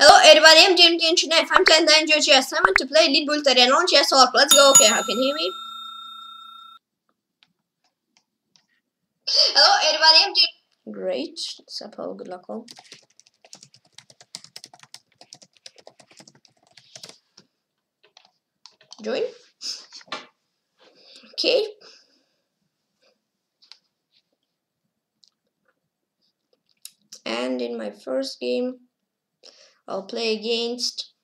Hello everybody, I'm Yakimkinigor from Chess. I'm to play Lead Bullet Arena on Chess.org. Let's go. Okay, how can you hear me? Hello everybody, I'm Yakimkinigor. Great. Sapo, good luck all. Join. Okay. And in my first game, I'll play against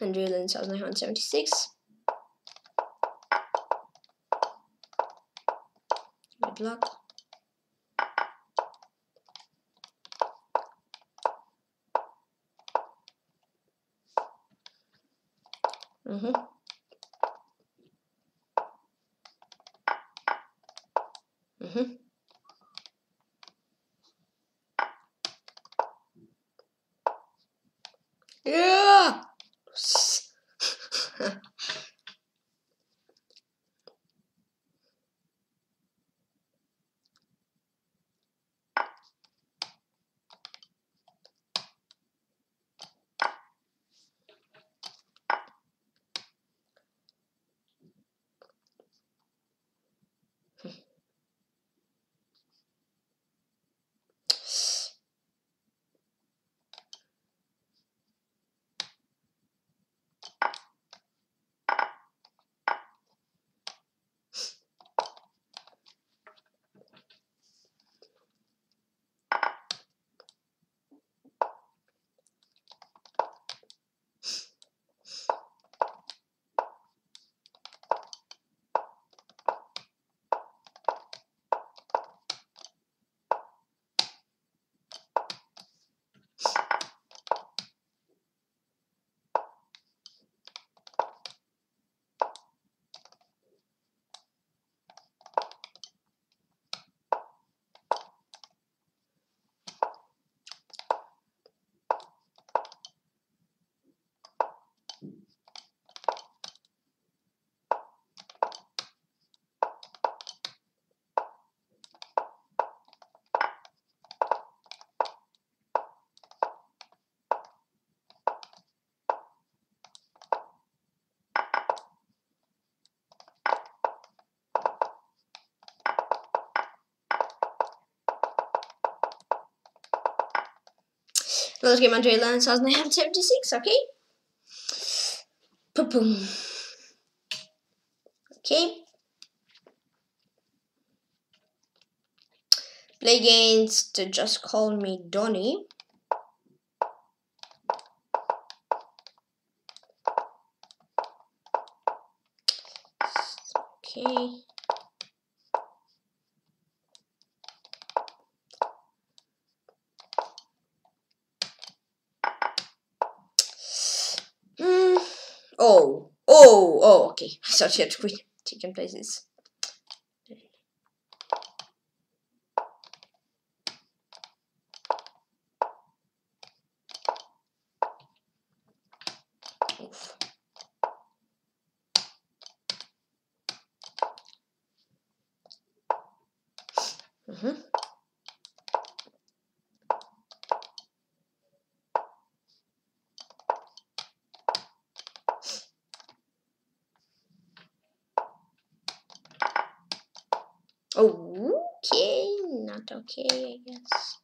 Andrewland 1976. Good luck. Yeah. Let's get my Andrewland 1976, okay? Boom. Okay. Play against Just Call Me Donnie. Okay. Oh, okay. I thought you had queen. Taking places. Oof. Mm-hmm. Okay, not okay, I guess.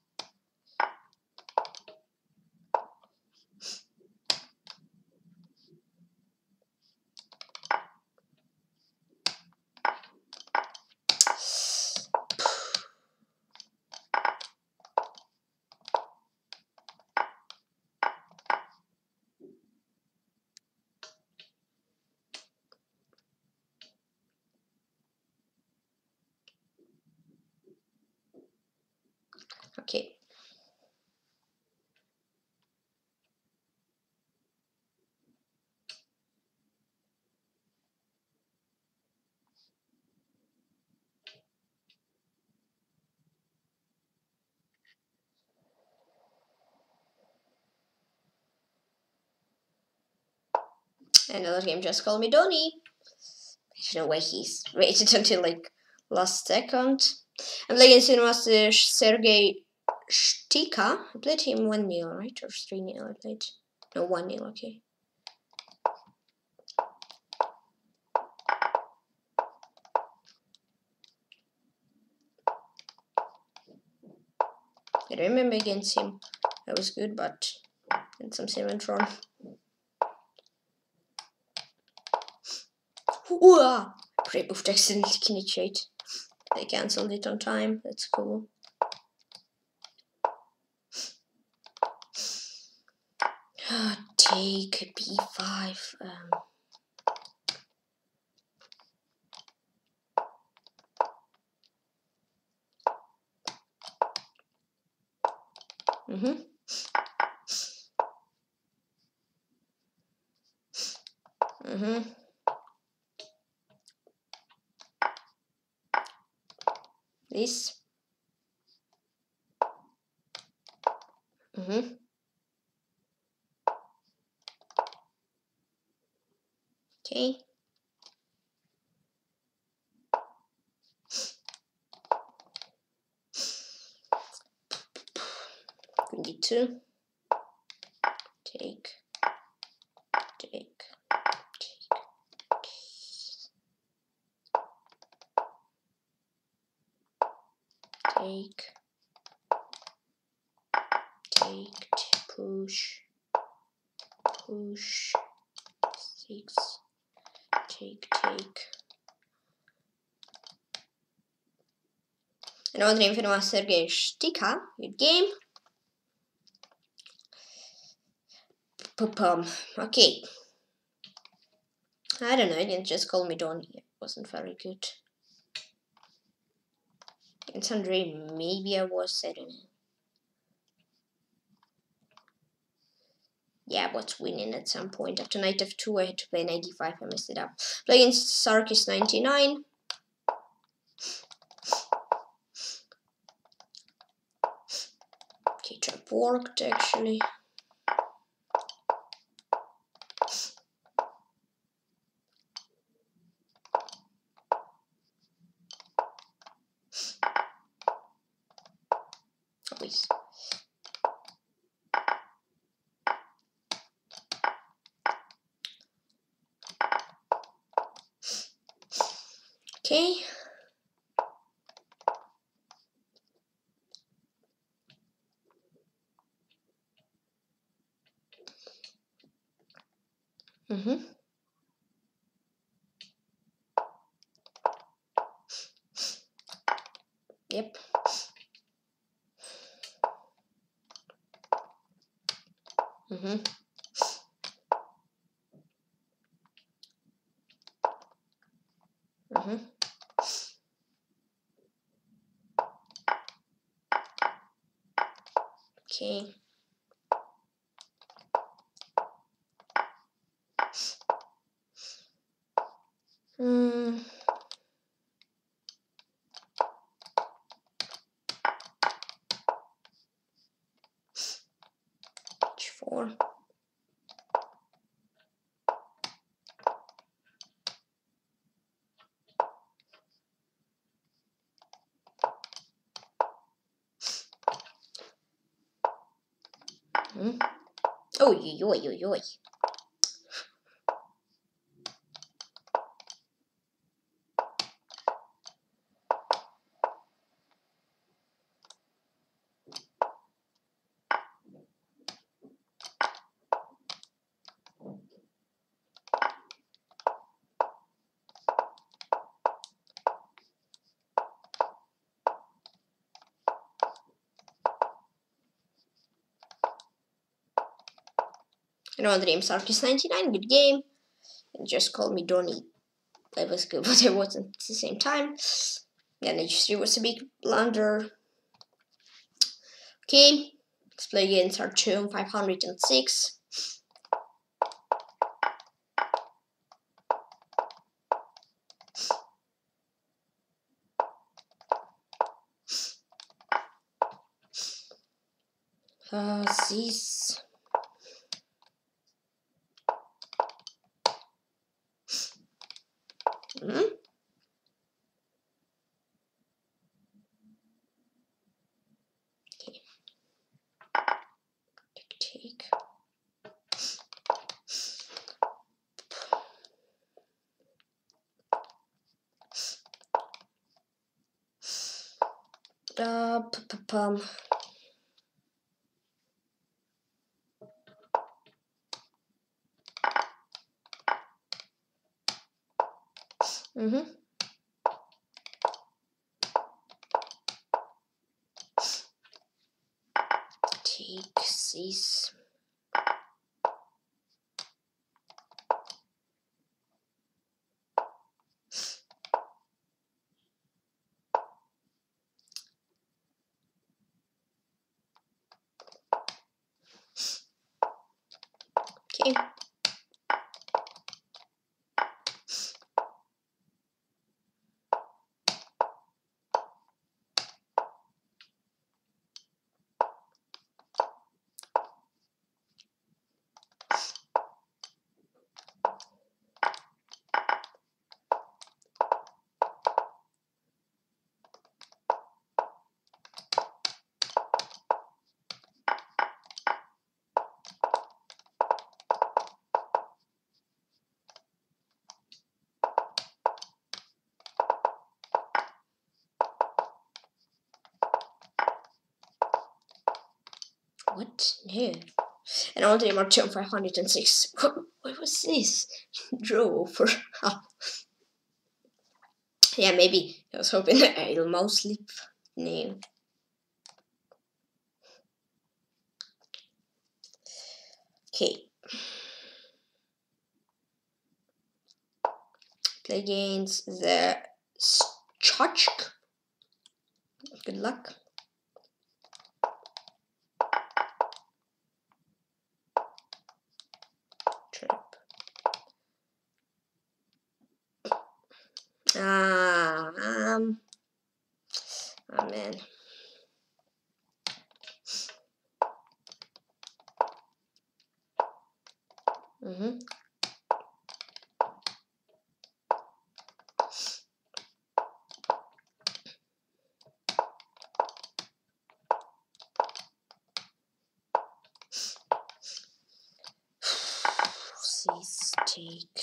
Okay. Another game, Just Call Me Donnie. There's no way he's waited until like last second. I'm playing Cinemaster Sergei Shtika. I played him 1-0, right? Or 3-0 I played. No, 1-0, okay. I remember against him I was good, but then something went wrong. Ooh! Pre-buffed accidentally Kinichate. They cancelled it on time, that's cool. Take B5. This. Okay. D2. Take. Take. Take, take, push, push, six, take, take. Another name for the Sergei Shtika. Good game. Okay. I don't know. I didn't just call me Don. It wasn't very good. In Sundry, maybe I was, I don't know. Yeah, I was winning at some point. After knight f2, I had to play knight d5, I messed it up. Play against Sarkis99. Okay, trap worked actually. Okay. Yep. Okay. H4. Oh, yo, yo, yo. Another name, Sarkis99, good game. Just call me Donnie. I was good, but I wasn't at the same time. Then H3 was a big blunder. Okay, let's play against Archon 506. This. mistake. Take this. What? No. And all the march on 506. What was this? Draw for half. Yeah, maybe. I was hoping I'll mouse sleep. No. Okay. Play against the Tchotchk. Good luck. Oh man. Please take.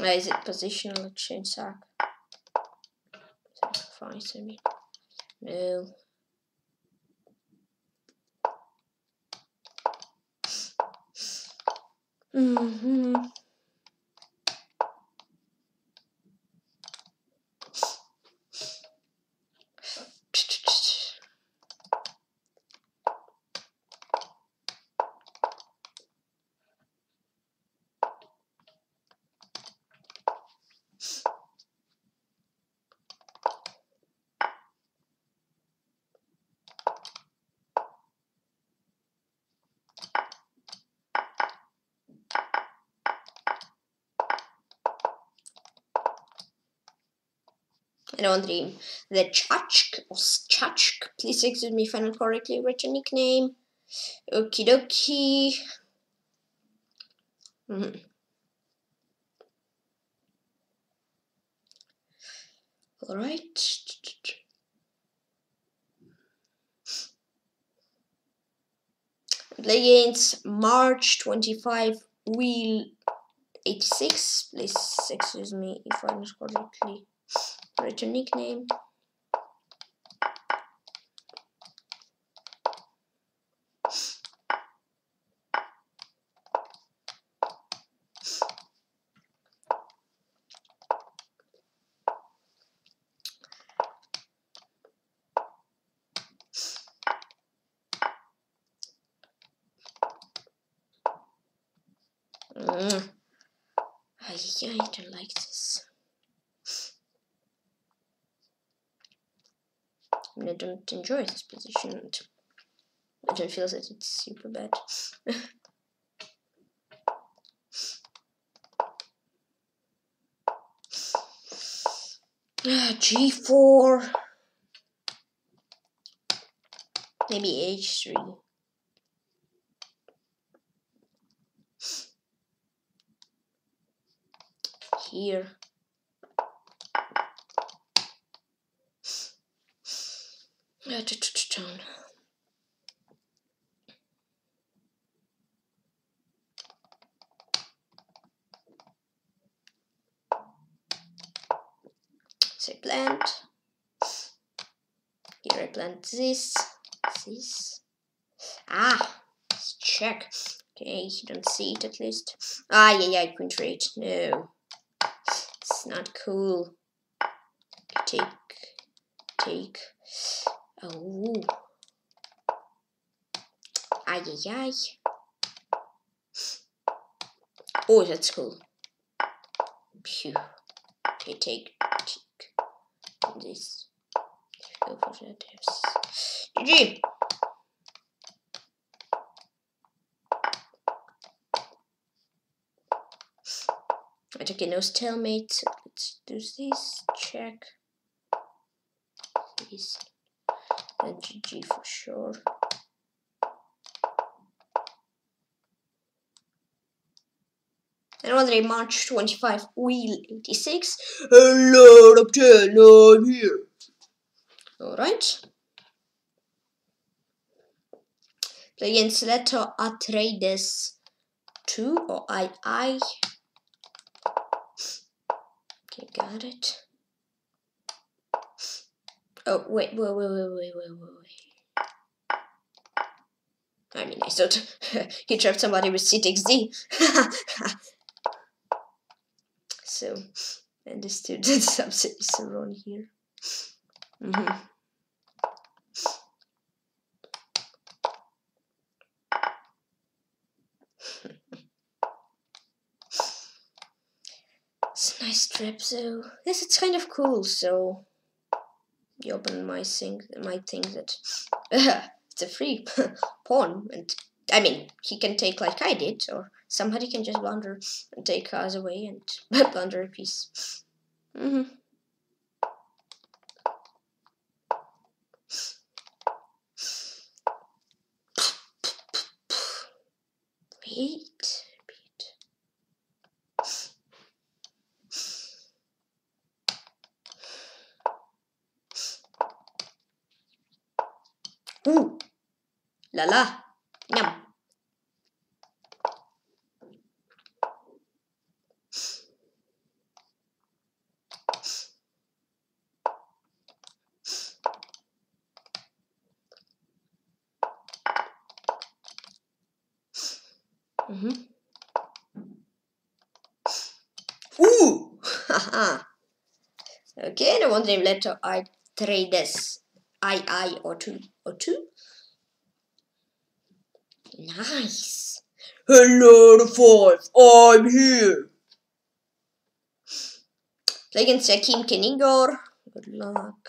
Is it positional change sack? Sacrifice, I mean. No. I don't dream. The Tchotchk or Tchotchk. Please excuse me if I don't correctly write your nickname. Okie dokie. All right. Play against March 25 Wheel 86. Please excuse me if I don't correctly write your nickname. I don't like this. I don't enjoy this position. I don't feel that it's super bad. G4, maybe H3. Here. So plant. Here I plant this. Ah, let's check. Okay, you don't see it at least. Ah, yeah, I couldn't read. No, it's not cool. Okay, take. Oh, ay. Oh, that's cool. Phew. Okay, take. This. Go for that. Yes. GG. Right, okay, no stalemates. Let's do this. Check. This. Then GG for sure. And already March 25, wheel 86. Hello, up 10, I'm here. Alright. Play against Letter Atreides II or II. Okay, got it. Oh, wait. I mean, I thought he trapped somebody with CTXD. So, I understood that something is wrong here. It's a nice trap, so yes, it's kind of cool, so you open my thing that it's a free pawn, and I mean he can take like I did, or somebody can just blunder and take us away and blunder a piece. Ooh, la la, yum. Ooh, haha. Okay, the one name letter I trade this. I or two. Nice. Hello, the 5. I'm here. Play against Hakeem Keningor. Good luck.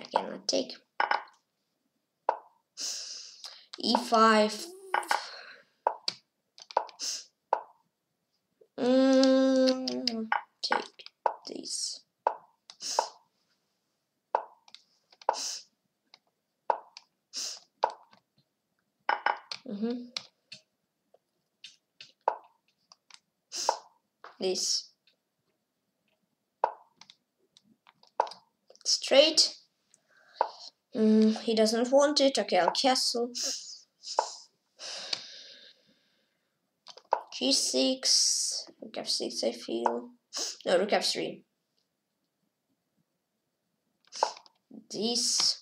I cannot take. E5. Take these. This straight. He doesn't want it. Okay, I'll castle. G6, rook f6, I feel. No, rook f3. This.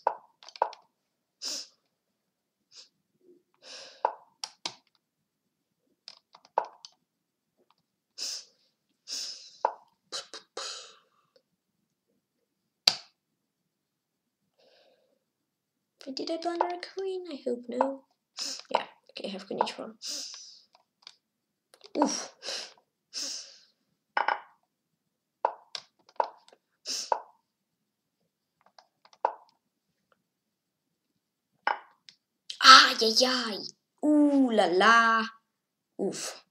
Did I blunder a queen? I hope no. Yeah, okay, I have queen h4. Oof. Ah, yeah. Ooh, la la. Oof.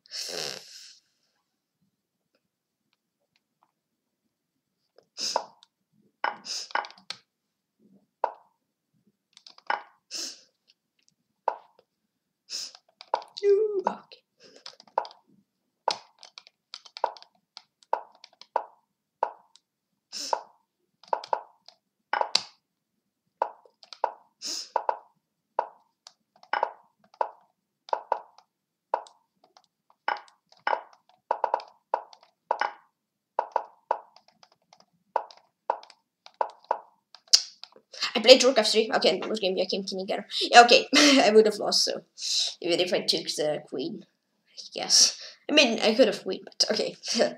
I played rook f3. Okay, and was game Yakimkinigor. Yeah, okay, I would have lost, so even if I took the queen, I guess. I mean, I could have won, but okay. It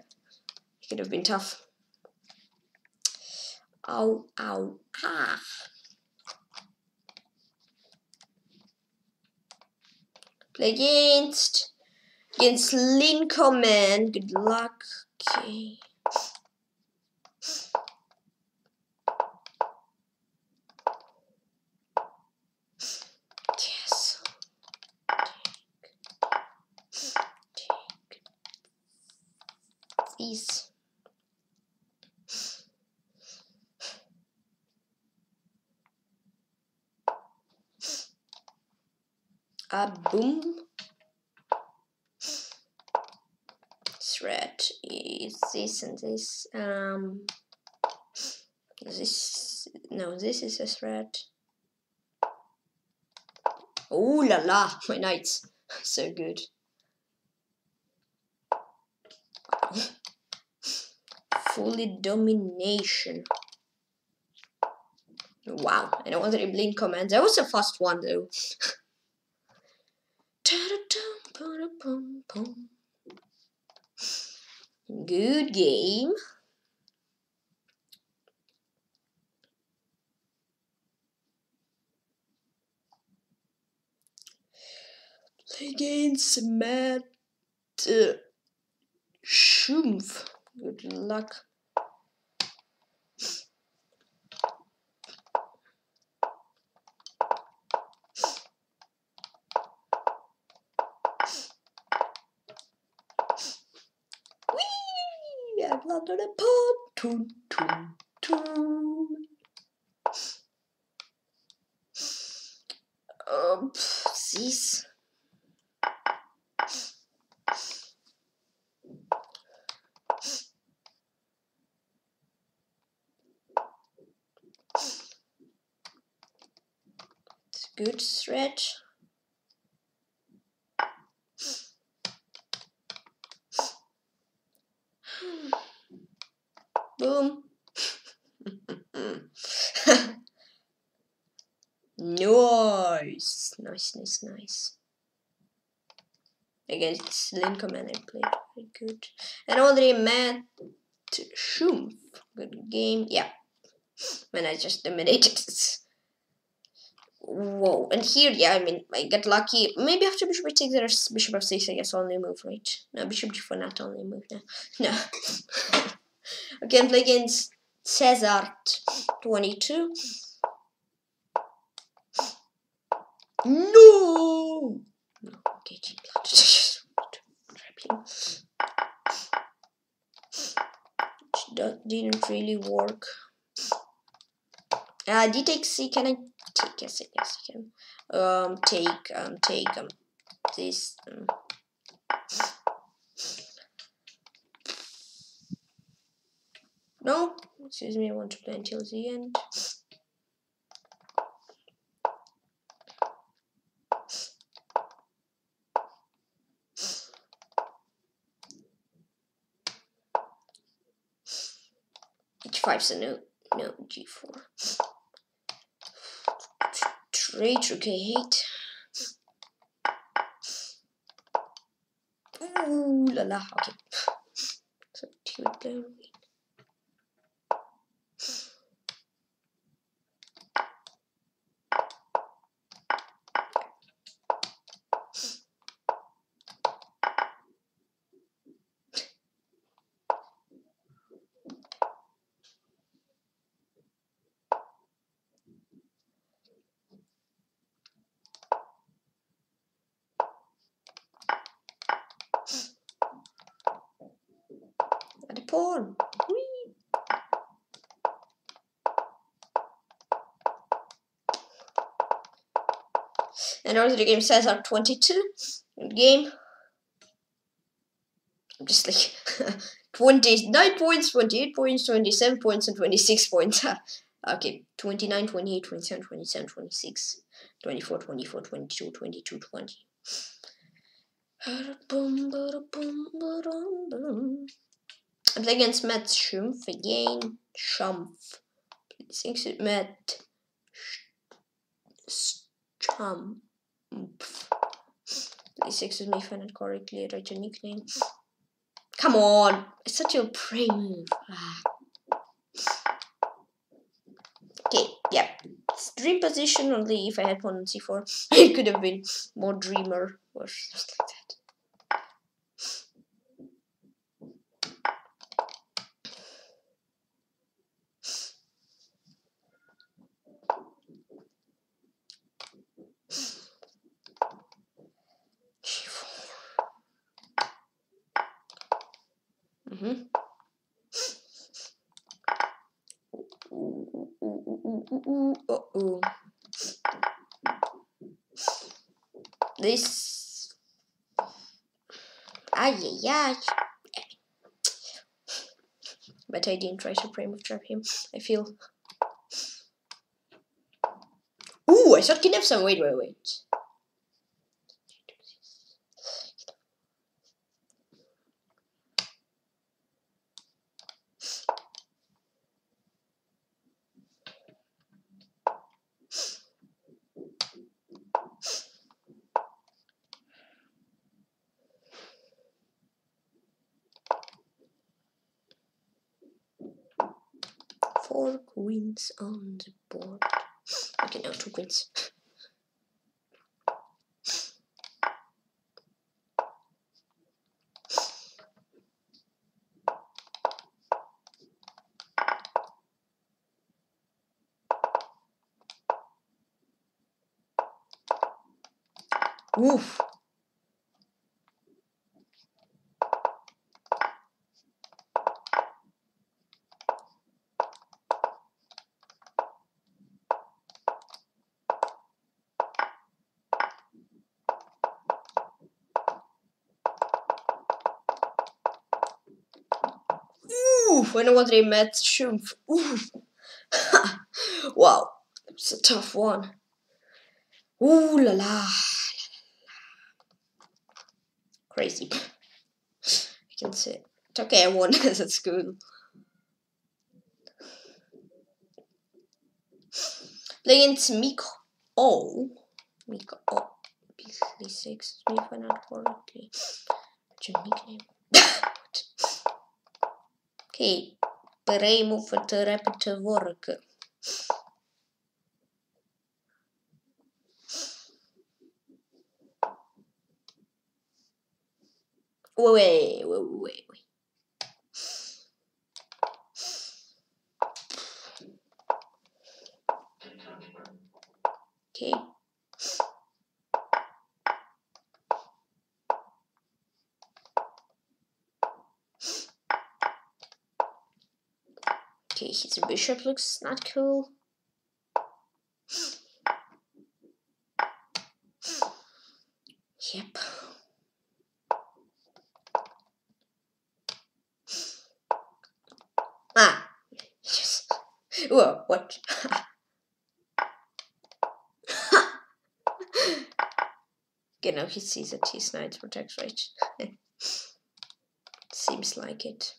could have been tough. Ow, ow, ah. Play against Lincoman. Good luck. Okay. Please. Boom. Threat is this and this. This, no, this is a threat. Oh la la, my knights, so good. Wow. Fully domination. Wow, I don't want to blink commands. That was a fast one though. Good game. Against Matshumpf. Good luck. Wee! I'm not on a pop. Toon, toon, toon. Oh, jeez. Good threat. Boom. Nice. Nice, nice, nice. Against Lincoman I played very good. And already Matshumpf. Good game. Yeah. When I just dominated it. Whoa, and here, yeah, I mean, I get lucky. Maybe after bishop b6, there's bishop f6, I guess, only move, right? No, bishop g4, not only move now. No. Okay, I'm playing against Cesar22. No! No, okay, keep that. Didn't really work. D takes c, can I? Take, yes, I guess I can. Take this. No, excuse me, I want to play until the end. H5, so no, G4. Great, okay, hate. Ooh la la, okay. So, two down. Pawn. Whee. And also the game says I'm 22. Good game. I'm just like 29 points, 28 points, 27 points, and 26 points. Okay, 29, 28, 27, 27, 26, 24, 24, 22, 22, 20. I'm playing against Matshumpf again. Shumpf. Matshumpf. Please excuse me if I not correctly write your nickname. Come on! It's such a prey move. Okay, yep. Dream position only if I had pawn on c4. It could have been more dreamer or something like that. This but I didn't try to frame of trap him. I feel I shot kidnap some. Wait. Queens on the board. Okay, now 2 queens. Oof. When I was a Matshumpf. Wow, it's a tough one. Ooh la la. Crazy. I can see it. It's okay, I won. That's good. Against Mikoo. Mikoo. B6. Me if I not correctly. What's your nickname? Hey, переймов от репета воръка. Wait. Okay. Okay, his bishop looks not cool. Yep. Yes. Whoa, what? Okay, now he sees that his knight protects, right? Seems like it.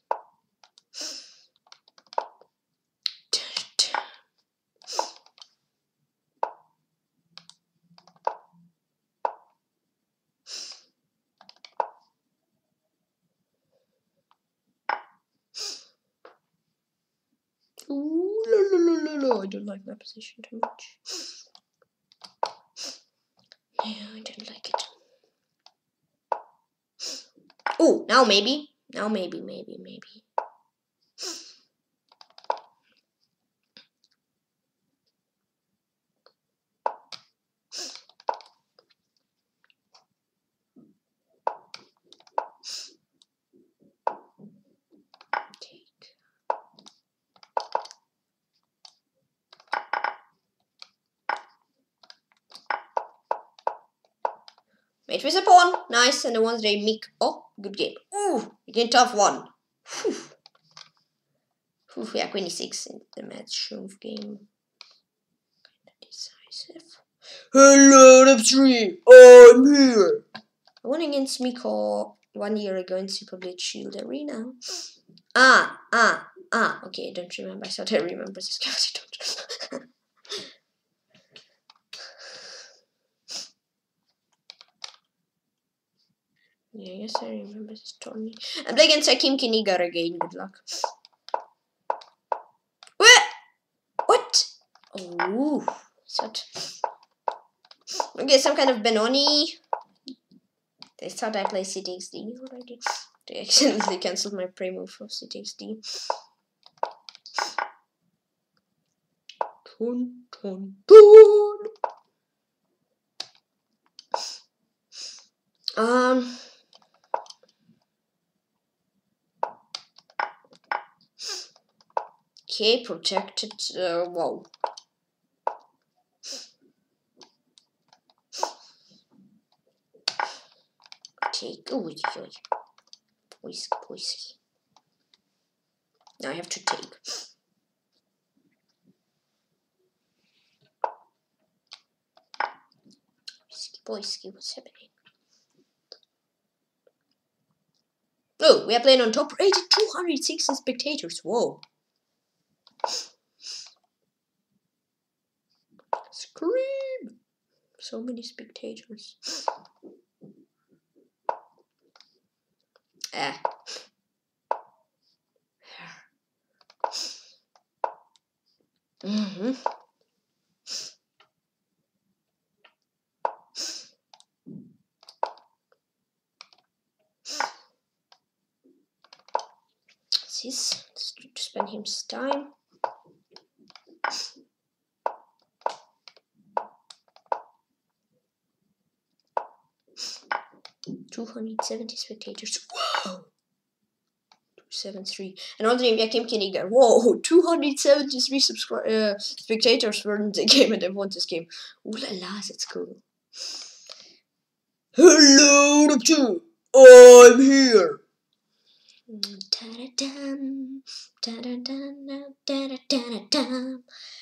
I don't like that position too much. Yeah, I don't like it. Oh, now maybe. Now maybe. Mate with a pawn, nice, and the ones they make. Oh, good game. Ooh, again tough one. Whew. Whew, we are 26 in the Matshumpf game. Kinda decisive. Hello, Napstream, I'm here. I won against Mikoo 1 year ago in Super Blade Shield Arena. Okay, I don't remember. I thought I remember this guy. I don't. Yeah, I guess I remember this tournament. I'm playing against Hakeem Keningor again. Good luck. What? What? Oh, such. Okay, some kind of Benoni. They thought I played CTXD. You know what I did? They accidentally cancelled my prey move for CTXD. Ton, ton, ton. Okay, protected. Whoa. Take. Oh, poisky, poisky. Now I have to take. Poisky, what's happening? Oh, we are playing on top rated 260 spectators. Whoa. Scream! So many spectators. Ah. Mm-hmm. Let's spend him time. $270 spectators. Whoa! 273. And on the name Yakim Kinigor. Whoa! 273 spectators were in the game and I won this game. Ooh la la, that's cool. Hello, the two! I'm here!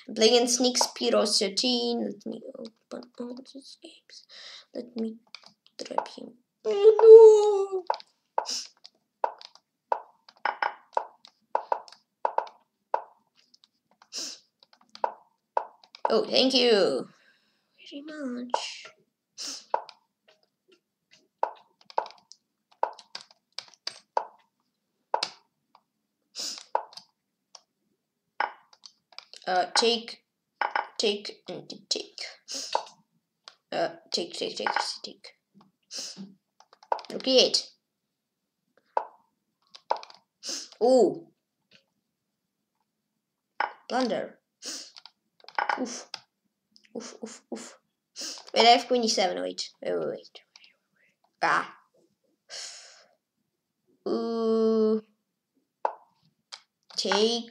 I'm playing in Sneak Spiro 13. Let me open all these games. Let me trap him. Oh no! Oh, thank you very much. Take, and take. Take. Okay, eight. Ooh. Plunder. Oof. Oof, oof, oof. Wait, I have 27, wait. Ah. Ooh. Take.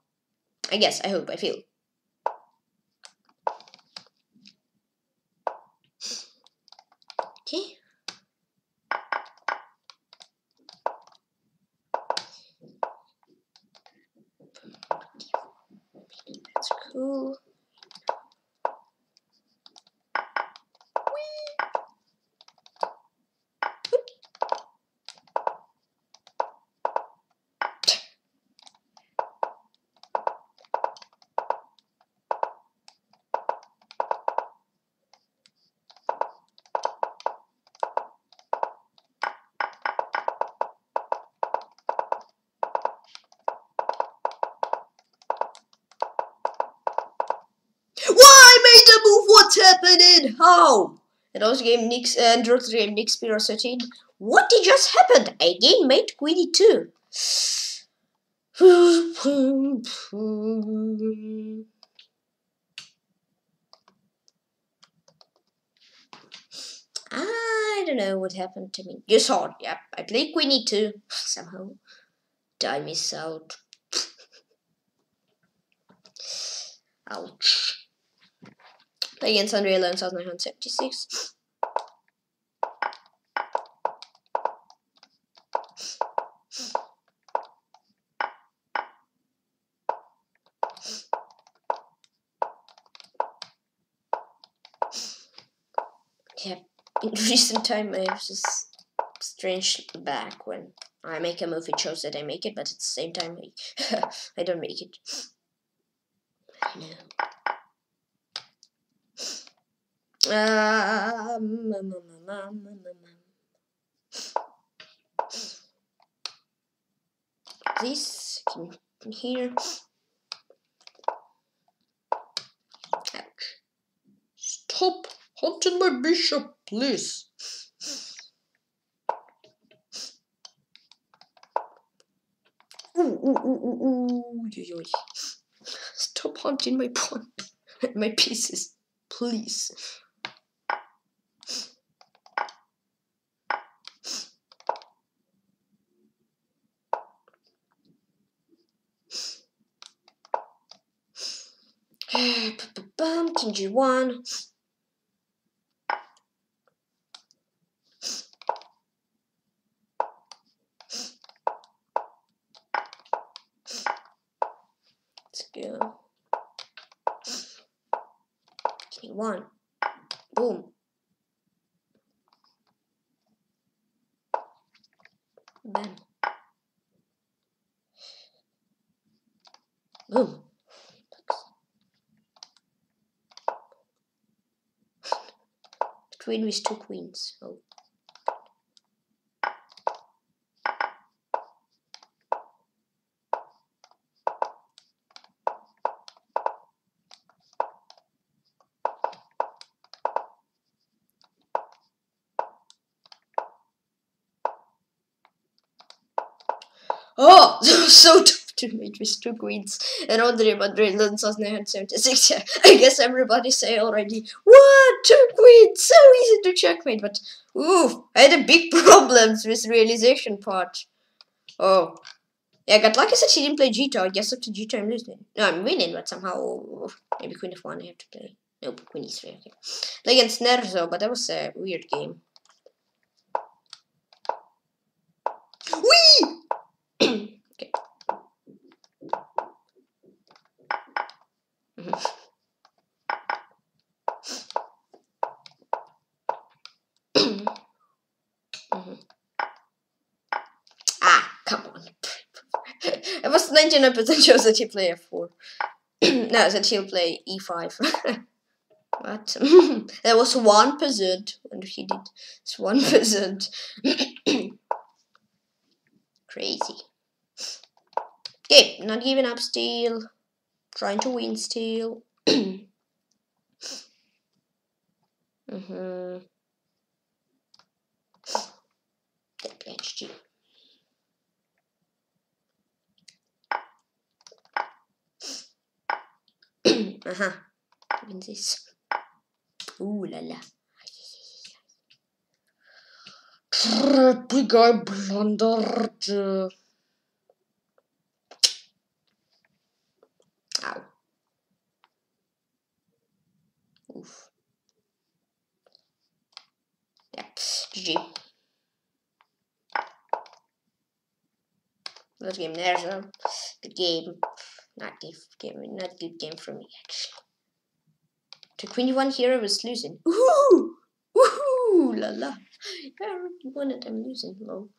I guess, I hope, I feel. Okay. That's cool. Happening? How? And also game Nix and Andrew's game Nixpiro 13. What did just happen? I again made Queenie 2. I don't know what happened to me. You saw it, yeah. I played Queenie 2. Somehow. Time is out. Ouch. Play against Andrewland 1976. Yeah, in recent time I have this strange back when I make a move, it shows that I make it, but at the same time I don't make it. I know. This here. Ouch. Stop haunting my bishop, please. Ooh. Stop haunting my pawn, my pieces, please. King G1. Let's go. King one. Boom. Bam. Boom. Queen with two queens. Oh. Oh, that was so tough to mate with two queens. And Andre Madrid says 976. Yeah, I guess everybody say already. Two queens, so easy to checkmate, but ooh, I had a big problems with realization part. Oh, yeah, I got lucky that she didn't play G2. I guess after G2 I'm losing. No, I'm winning, but somehow maybe Queen F1 I have to play. Nope, Queen E3. Okay, play against Nerzo, but that was a weird game. Wee. Okay. Mm-hmm. It was 99% sure that he play F4. No, that he'll play E5. But there was 1% and he did. It's 1%. Crazy. Okay, not giving up still. Trying to win still. Mm-hmm. HG. Uh-huh. Even this. Ooh la la. Big eye blundered. Ow. Oof. Yep. GG. Good game, Nerzo. Good game. Not good game for me actually. To Queen one here I was losing. Woohoo! Woohoo! La la. I already won it, I'm losing. Low.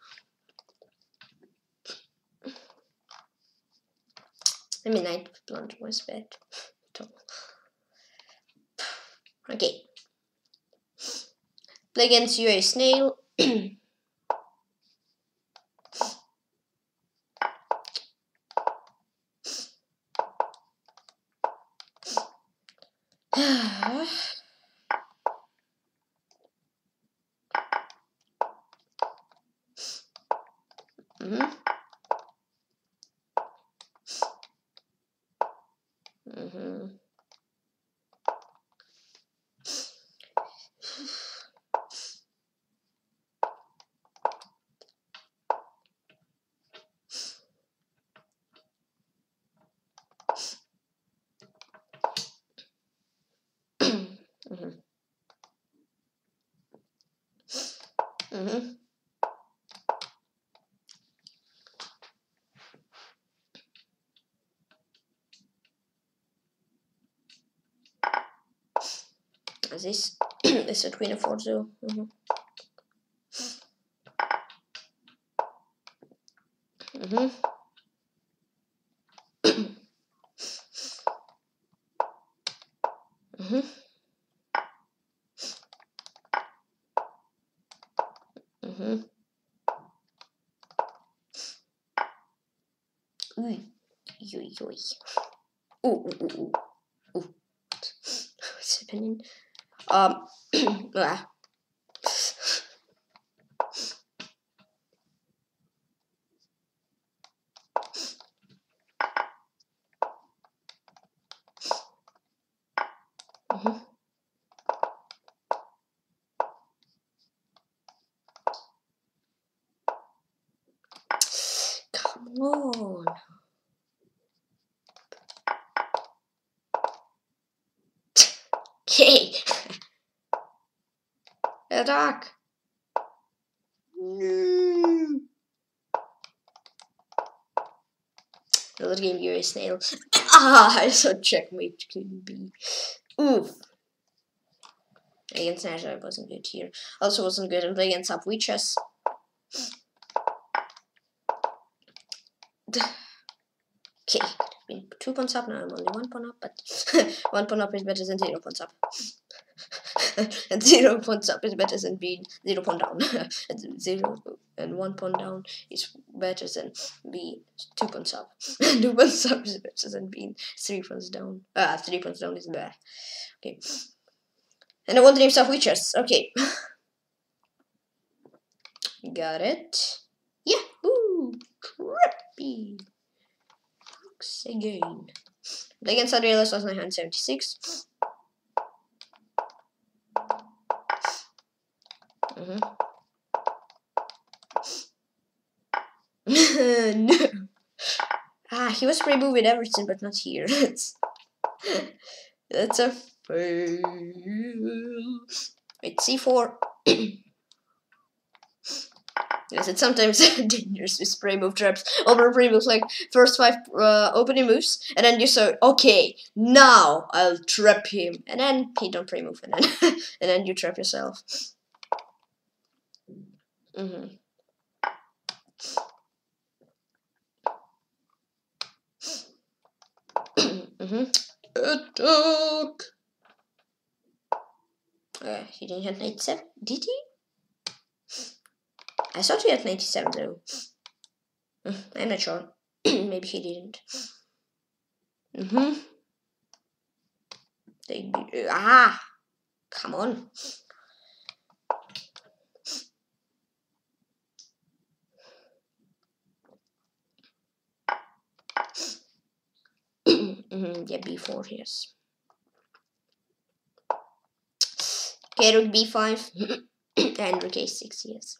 I mean I blunder was bad. Okay. Play against U.S. Snail. as this. It's a queen of 4-2. What's happening? Hey! Attack! No. Another game, U.S. Snail. Ah, I saw checkmate could be. Oof. Against Nerzo, I wasn't good here. Also wasn't good in playing against up Lichess. Okay. 2 pawns up, now I'm only 1 pawn up, but 1 pawn up is better than 0 pawns up. And 0 pawns up is better than being 0 pawn down. And 0 and 1 pawn down is better than being 2 pawns up. 2 pawns up is better than being 3 pawns down. 3 pawns down is bad. Okay. And I want the names of Witchers. Okay. Got it. Yeah. Ooh, crappy. Again. Play against Andrewland was 976. No. He was pretty good with everything, but not here. That's a fail. Wait, C4. Yes, it's sometimes dangerous with spray move traps over pre moves, like first 5 opening moves, and then you say, okay, now I'll trap him, and then he don't pre move, and then and then you trap yourself. Attack. He didn't have 97, did he? I thought he had 97 though. I'm not sure. Maybe he didn't. Come on. Yeah, B4, yes. Okay, rook B5 and rook A6, yes.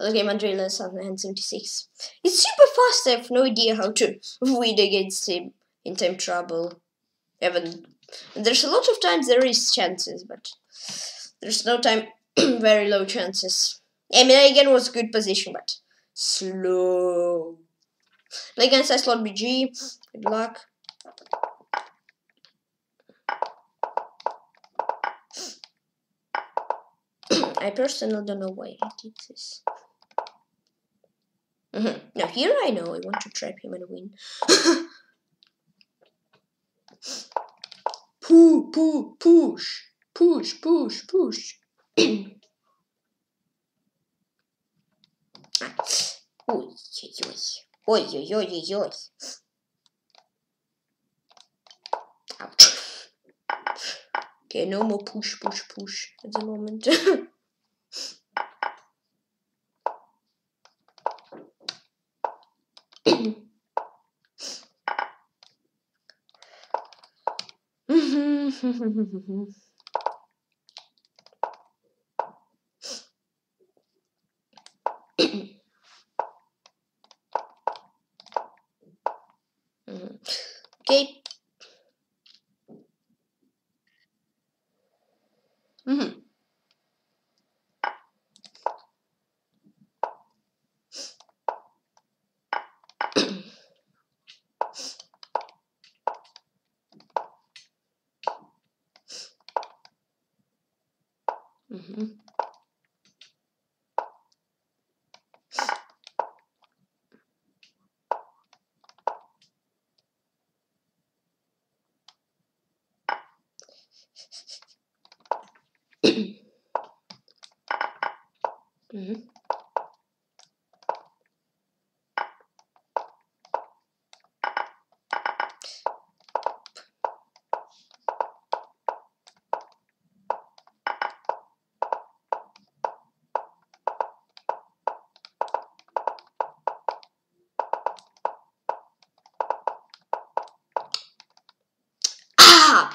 Okay, Andrewland 76. It's super fast, I have no idea how to win against him in time trouble. Even there's a lot of times there is chances, but there's no time very low chances. I mean, again was good position, but slow. Like against IceLordBG, good luck. I personally don't know why I did this. Now here I know I want to trap him and win. Push. Oi. Ouch. Okay, no more push at the moment. Okay.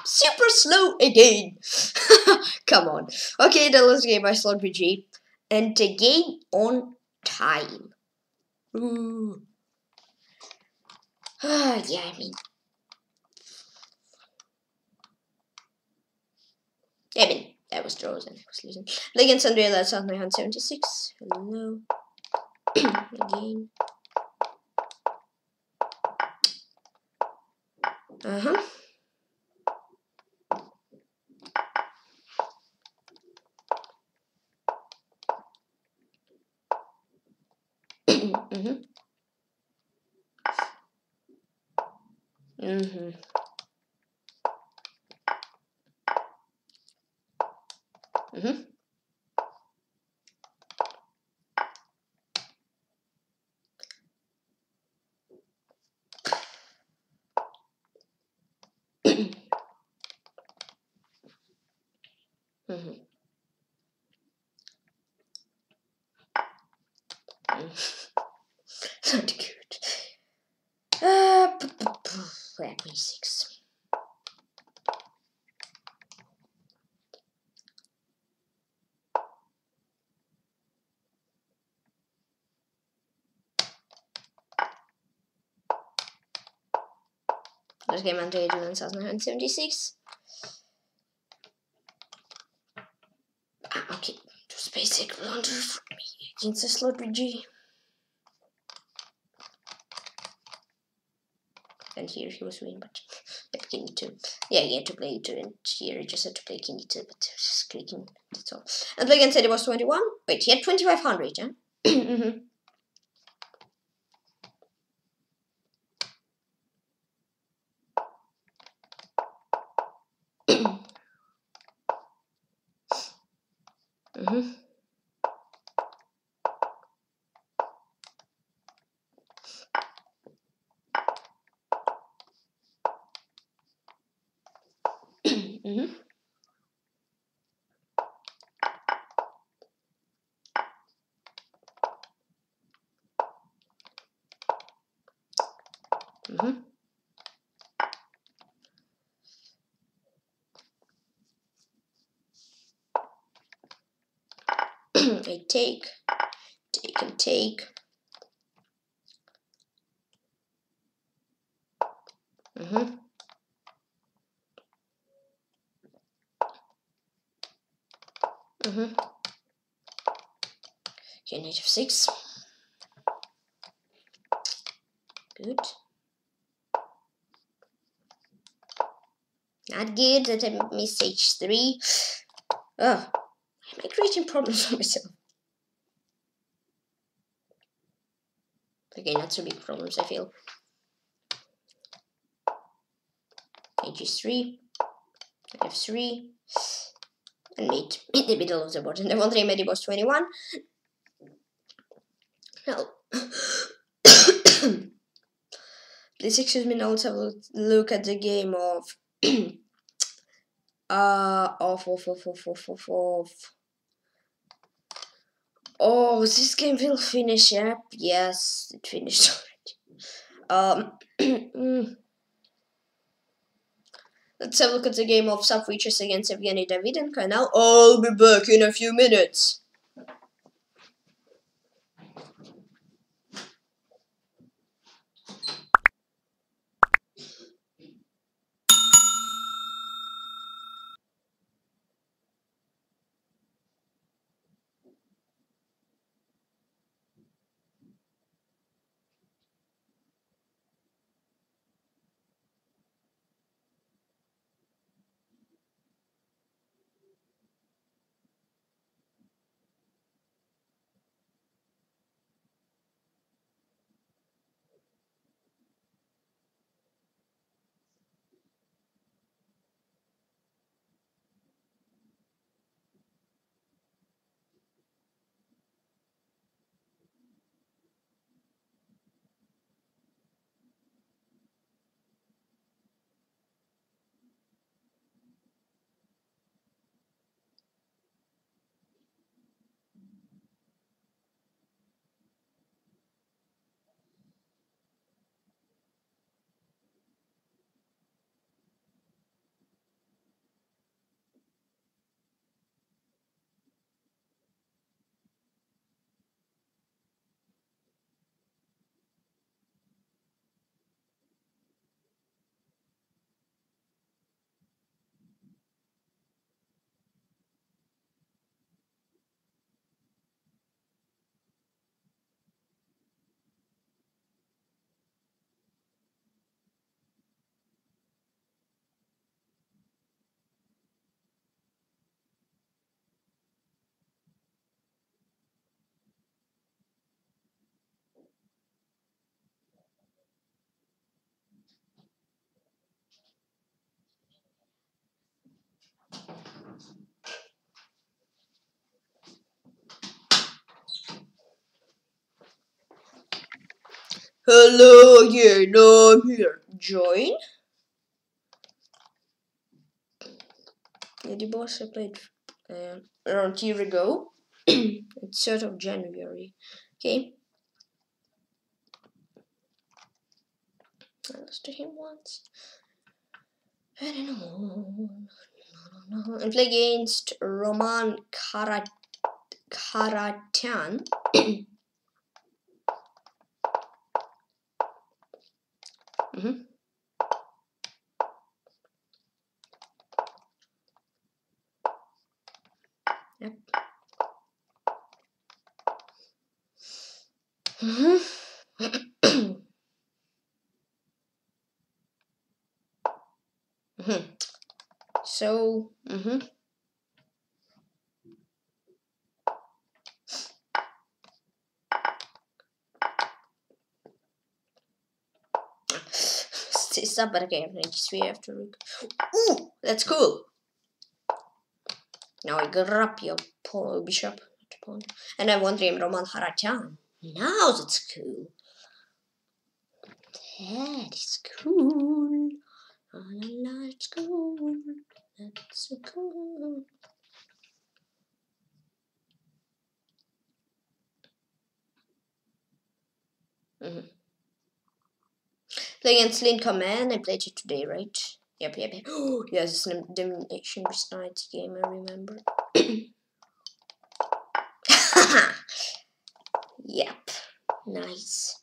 Super slow again. Come on. Okay, the last game IceLordBG and the game on time. Ooh. Yeah, I mean. I was draws and I was losing. Again, Sundryland, Sarkis99. Hello. Again. Not good. Let me 6. Last game Andrewland 1976. Okay, just basic blunder for me against IceLordBG. And here he was winning, but king two. Yeah, he had to play two, and here he just had to play king two, but just clicking, that's all. And Legan said it was 21. Wait, he had 2500, huh? I take, and take. Okay, knight f6. Good. Not good that I missed h3. Oh, am I creating problems for myself? Okay, not so big problems, I feel. H3, F3, and mate in the middle of the board. And the one that I made it was 21. Well, please excuse me now. Let's have a look at the game of Oh, this game will finish up. Yes, it finished already. Let's have a look at the game of sub-features against Evgeny Davidenko, and I'll be back in a few minutes. Hello again, no, I'm here. Join. The boss I played around a year ago. It's 3rd of January. Okay. I lost to him once. I don't know. I play against Roman Karapetyan. Yep. So, It's up, but okay, we have to. Ooh, that's cool. Now I grab your pawn, bishop, and I want him Roman Karapetyan. Now that's cool. That is cool. That's cool. That's so cool. Play against Lincoman, I played it today, right? Yep. Oh, yes, it's an Domination Besides game, I remember. Yep, nice.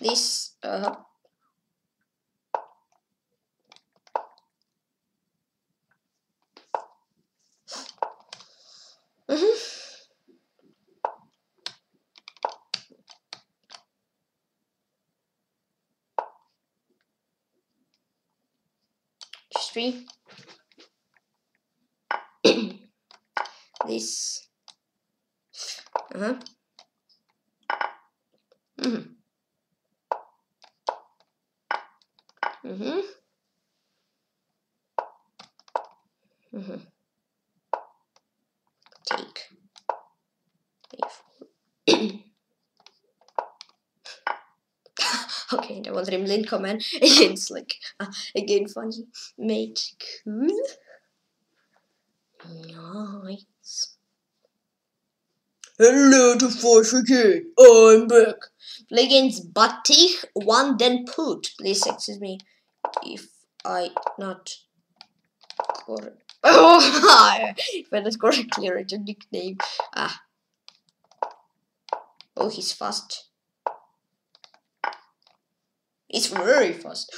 This H3. This Take. Okay, that was Lincoman. It's like again funny. Mate cool. Nice. Hello to Force again. I'm back. Play against Batich, one then put. Please excuse me if I not correct. Oh, if I not correctly write your nickname. Ah. Oh, he's fast. It's very fast.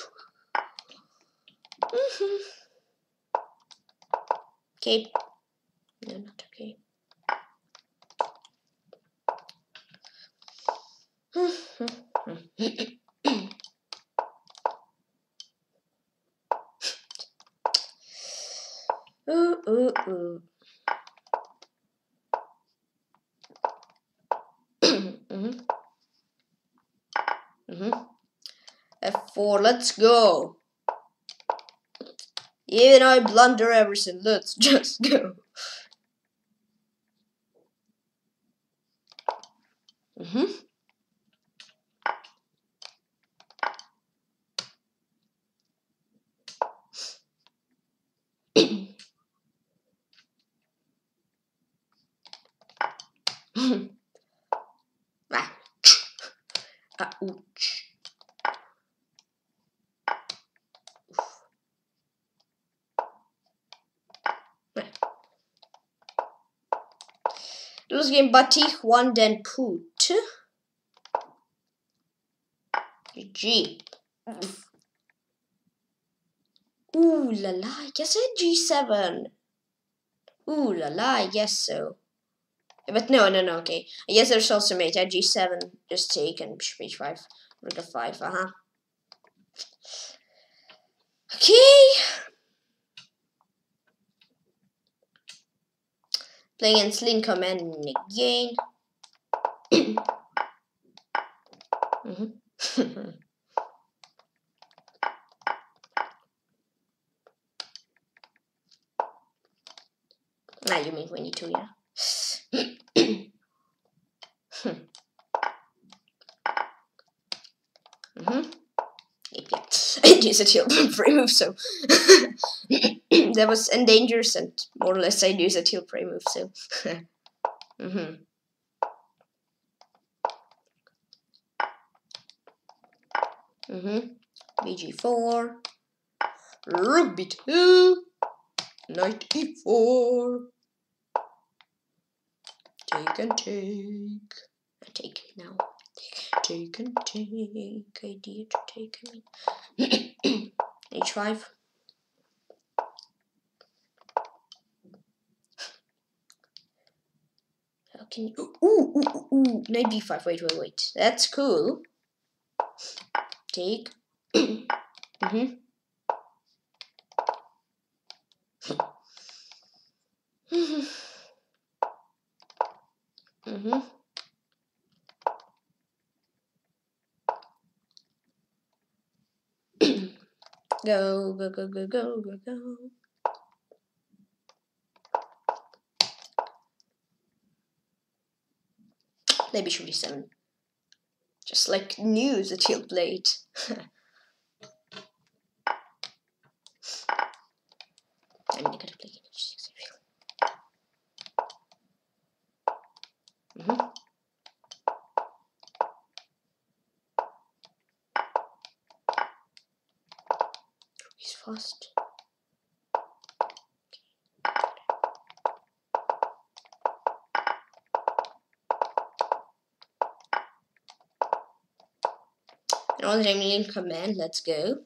Okay. No, not okay. Ooh. F4, let's go. Even I blunder everything, let's just go. Lose game Batich, one then put. G. Ooh la la, I guess I had G7. Ooh la la, I guess so. But no, okay. I guess there's also mate at G7, just take and H5, rook F5, Okay. Playing against Lincoman again. You mean 22, yeah. It is a teal prey move, so that was endangers, and more or less I use a teal prey move, so BG4, Rook B2, Knight E4. Take and take. I take now. Take and take. Idea to take. I mean, H5. How can you? Ooh. Knight B5. Wait. That's cool. Take. Go. Maybe should be 7. Just like new the teal blade. I'm gonna play H6. He's fast. And all the time in command, let's go.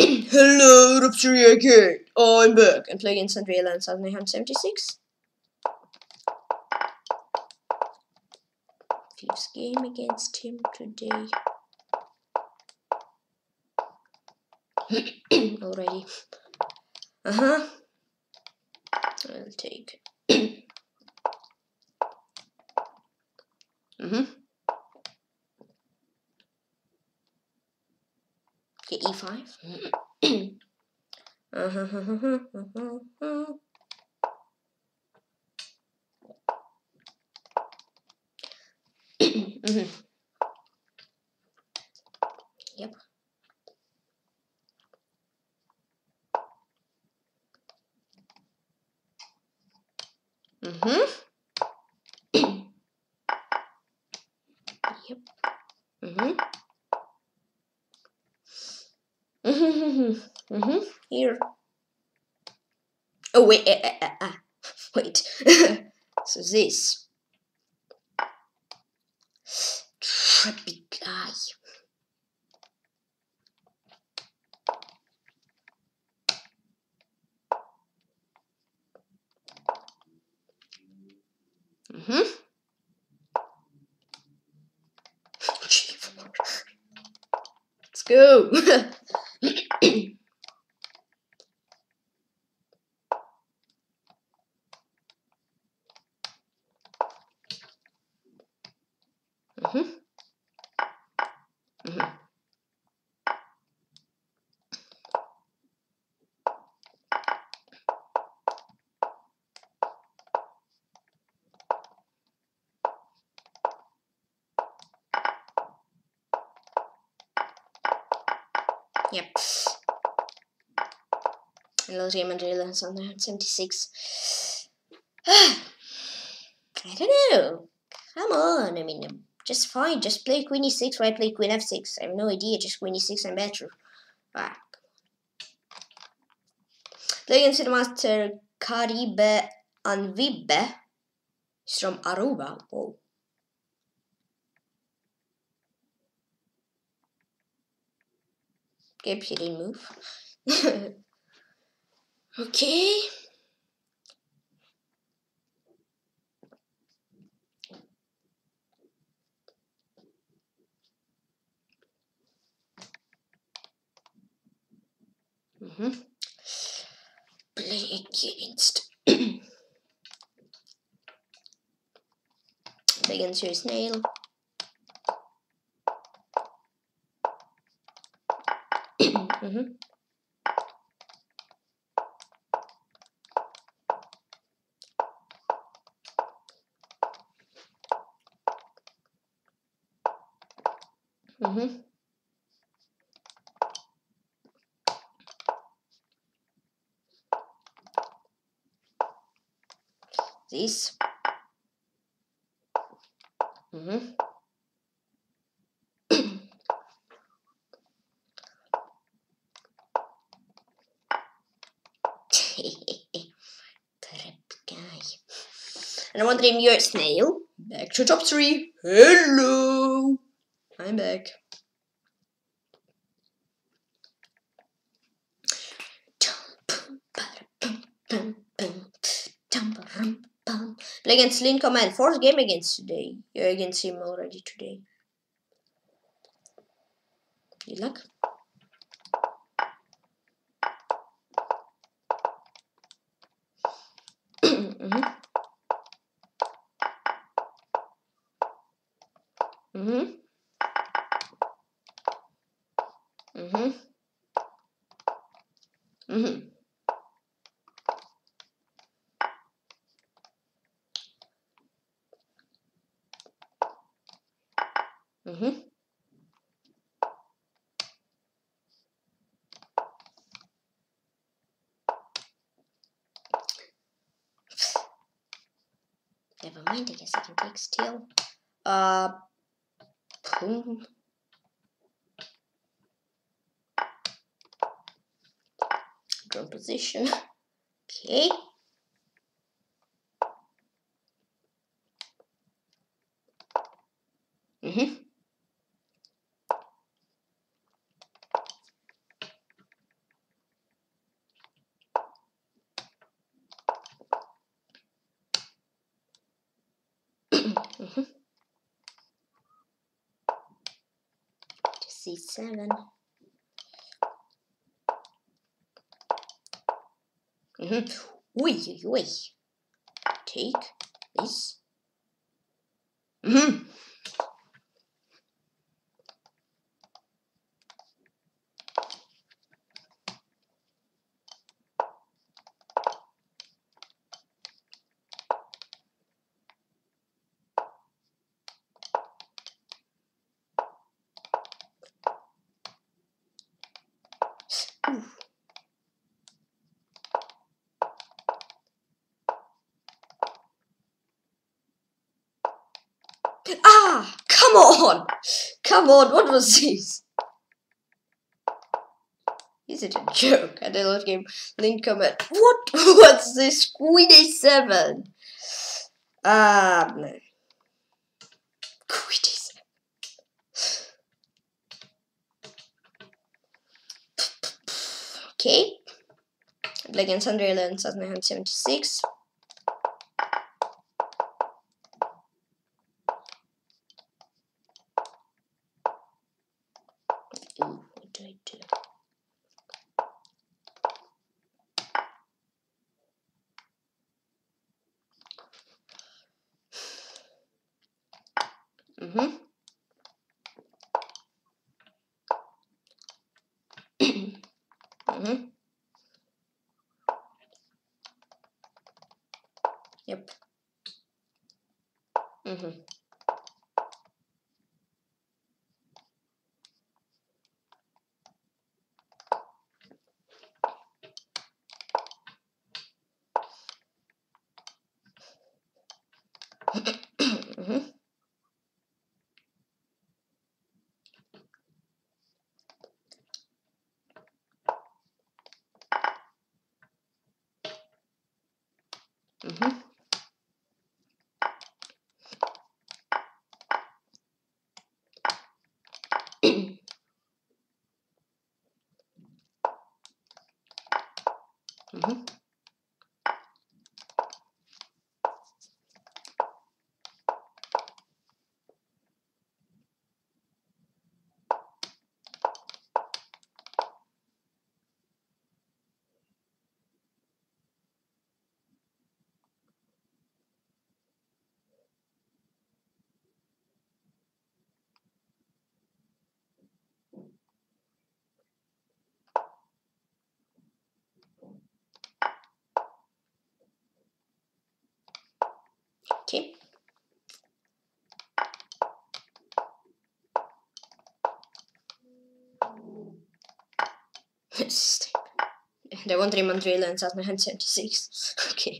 Hello, Rupture again. I'm back. And play against Andrewland 976. Fifth game against him today. Already. I'll take. Okay, E5. Yep. Yep. Here. Oh, wait. Wait. So this. Trippy guy. Let's go. Yep. Another game and realize on 76. I don't know. Come on. I mean, just fine. Just play Queen E6. Why play Queen F6? I have no idea. Just Queen E6 and better. Wow. Playing Cinemaster Karibe Anvibe. He's from Aruba. Whoa. Yep, she didn't move. Okay. Play against. Play against U.S. Snail. This. And I want to name your snail. Back to top three. Hello, I'm back. Play against Lincoman. Fourth game against today. You're against him already today. Good luck. Never mind, I guess I can take steel. Boom. Drone position. Okay. C7. Oi, oi, take this. Come on! Come on, what was this? Is it a joke? I download game Lincoman. What was this? Queen A7. Queen A7. Okay. I'm playing in Sundryland, 1976. What do I do? Yep. Okay. They won't dream Andrewland 1976. Okay.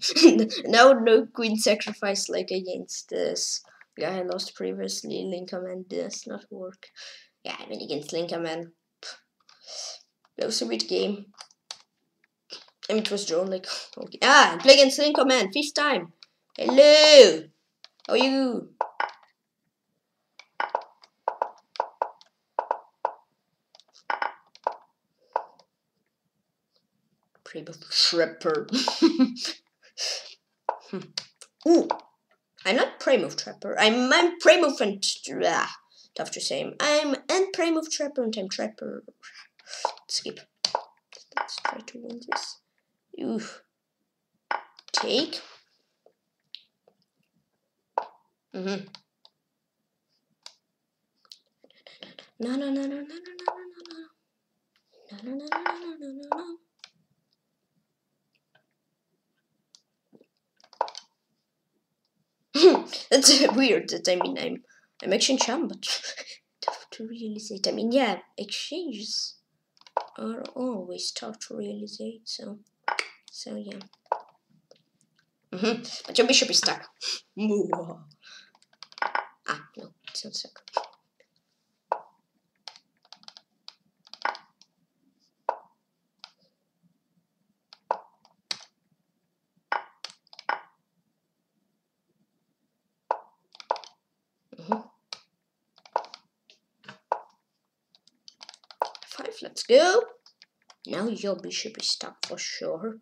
Now no queen sacrifice like against this guy I lost previously. Lincoman does not work. Yeah, I mean against Lincoman. That was a weird game. I mean it was drawn like okay. Ah, play against Lincoman, 5th time. Hello! How are you? Prey of Trapper. Ooh! I'm not Prey of Trapper. I'm Prey of and tough to say. I'm and Prey of Trapper and I'm Trapper. Skip. Let's try to win this. Ooh. Take. No. That's weird that I mean I'm exchange champ, but tough to realize it. I mean yeah, exchanges are always tough to realize it, so yeah. But your bishop is stuck. Ah, no, it's not stuck. Five, let's go. Now your bishop is stuck for sure.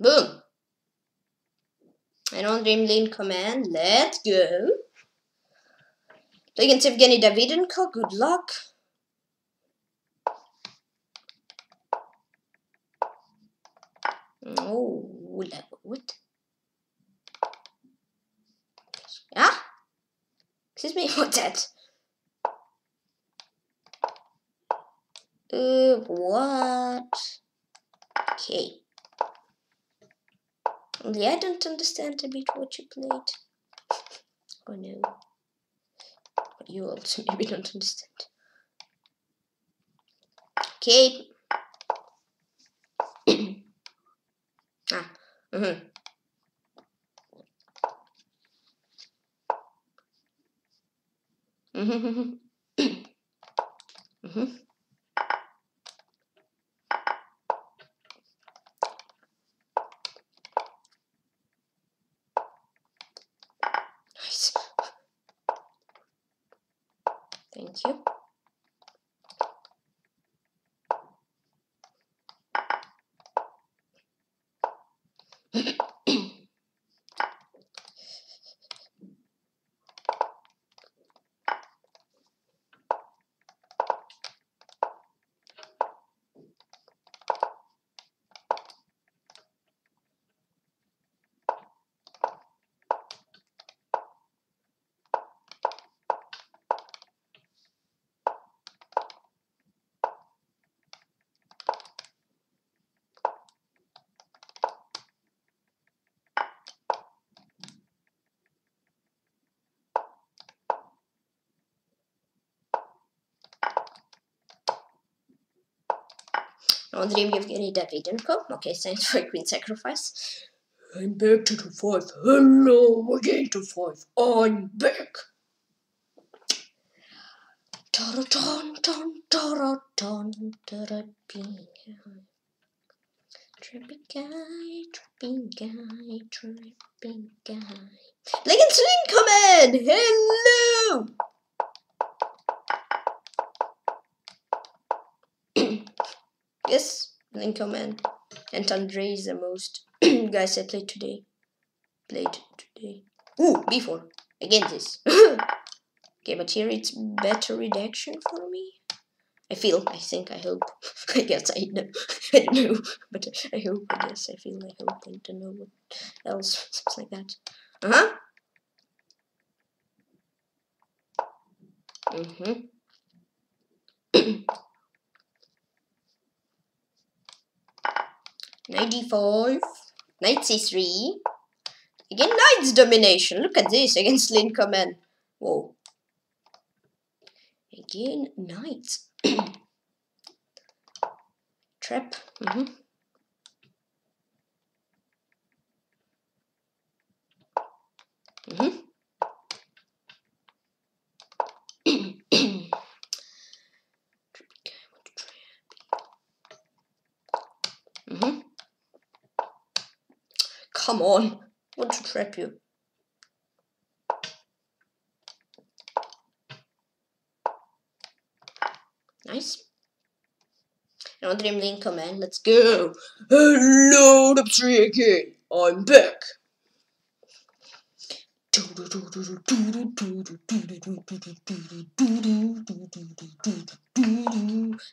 Boom! I don't dream Lincoman. Let's go. Play against Evgeny Davidenko. Good luck. Oh, what? Ah! Excuse me, what's that? What? Okay. Only I don't understand a bit what you played. Oh no. that you also maybe don't understand. Okay. Nice. Thank you. On the name of Evgeny Davidenko. Okay, thanks for Queen Sacrifice. I'm back to the 5. Hello again to 5. I'm back. Trapping guy. Like it's Lincoman! Hello! Yes, Lincoman and Andre is the most guys I played today. Ooh, before. Against this. Okay, but here it's better redaction for me. I think, I hope. I guess I know. I don't know. But I hope, I guess, I hope. I don't know what else. Something like that. Mm-hmm. 95, knight c3, again knight's domination, look at this, against Lincoman, whoa, again knight, trap, Come on, I want to trap you. Nice. Now dream link command, let's go. Hello, the tree again. I'm back.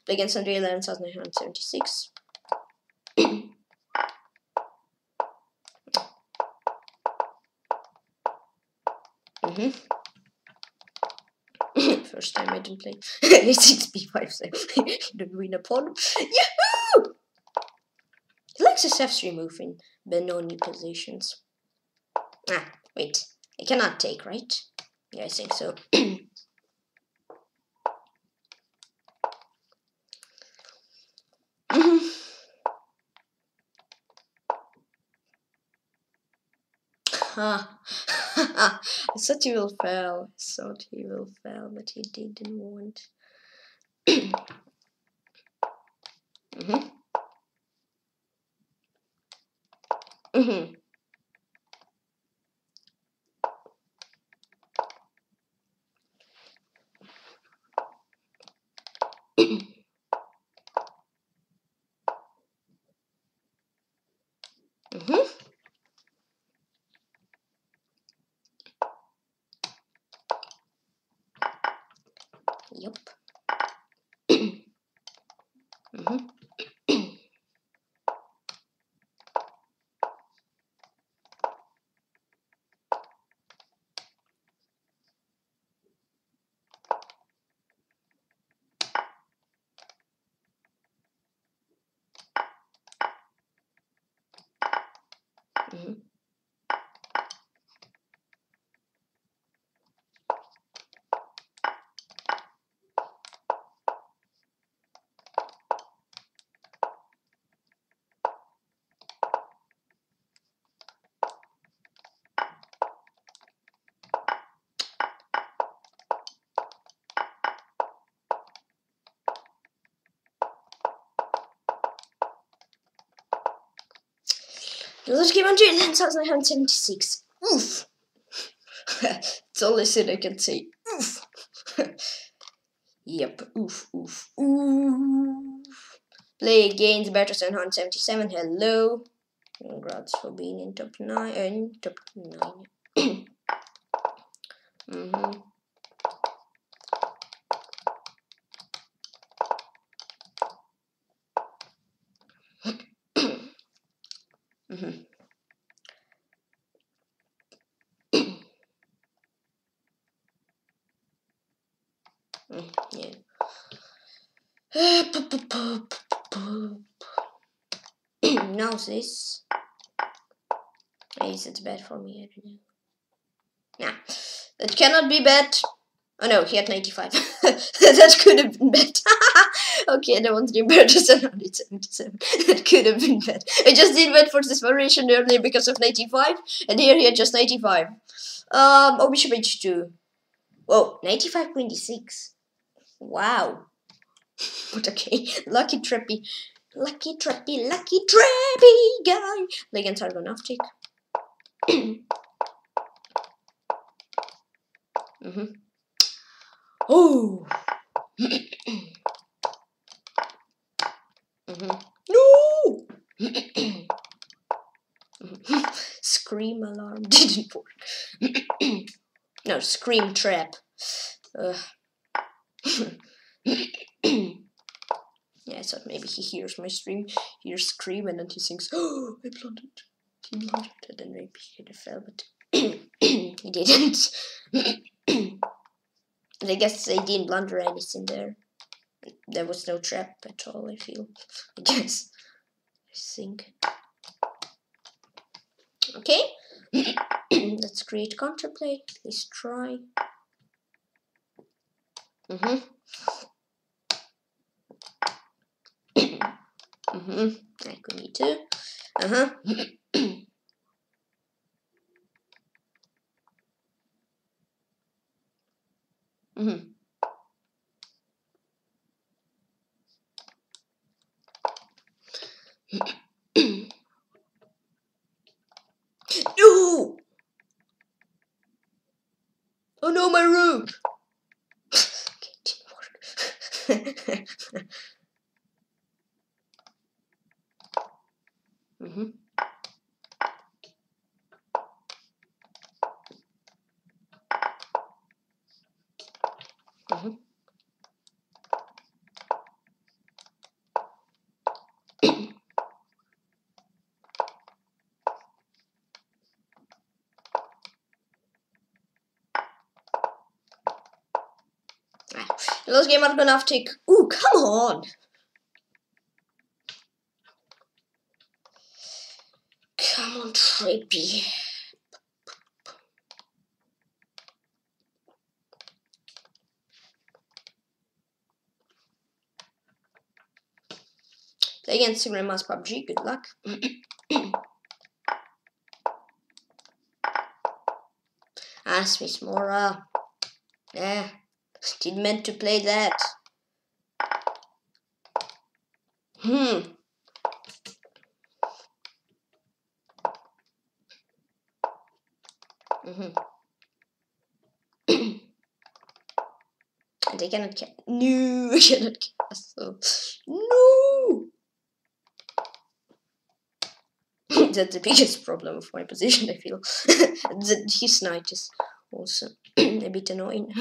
Play against Andrewland, 1976. First time I didn't play. It's 6b5, so I didn't win a pawn. Yahoo! He likes his f3 move in Benoni positions. Ah, wait. I cannot take, right? Yeah, I think so. I thought he will fail. But he didn't want. Another game on June 1976. Oof! It's the only thing I can say. Oof! Yep, oof, oof, oof. Play against Better777. Hello. Congrats for being in top 9. Top 9. Mm-hmm. Now this is it bad for me? I don't know. Nah, that cannot be bad. Oh no, he had 95. That could have been bad. Okay, I don't want to do Better777. That could have been bad. I just did bad for this variation earlier because of 95, and here he had just 95. Oh, bishop h2. Whoa, 95.26. Wow. But okay, lucky trappy guy. Play against Argonautic. Mm-hmm. Oh. Mm-hmm. No. Scream alarm didn't work. No, scream trap. Yeah, I thought maybe he hears my stream, hears scream, and then he thinks, "Oh, I blundered." He blundered, and then maybe he had a fell, but he didn't. But I guess they didn't blunder anything there. There was no trap at all. I feel. I guess. I think. Okay. Let's create counterplay. Let's try. Mhm. Mhm. I could need to. Uh huh. Mhm. No! Oh no, my rook! It didn't work. Mm-hmm. Mm-hmm. Those game are gonna take. Ooh, come on! Come on, Trippy. Play against Ramaspubg, good luck. Ask me some more. Yeah. Didn't meant to play that. Mm-hmm. And I cannot cast. No, I cannot cast. So. No! That's the biggest problem of my position, I feel. His knight is also a bit annoying.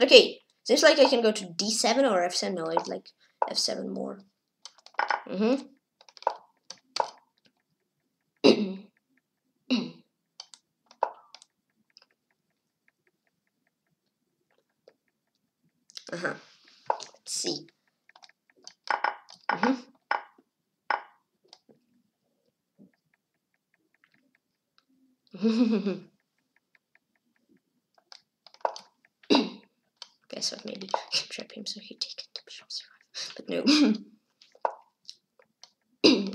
Okay, seems like I can go to d7 or f7. No, I'd like f7 more. Mm-hmm. Uh-huh. Let's see. Mm-hmm. Mm-hmm. I thought maybe I can trap him so he take it to bishop c5, but no.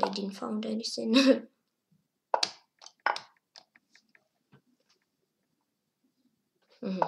I didn't find anything. Mm-hmm.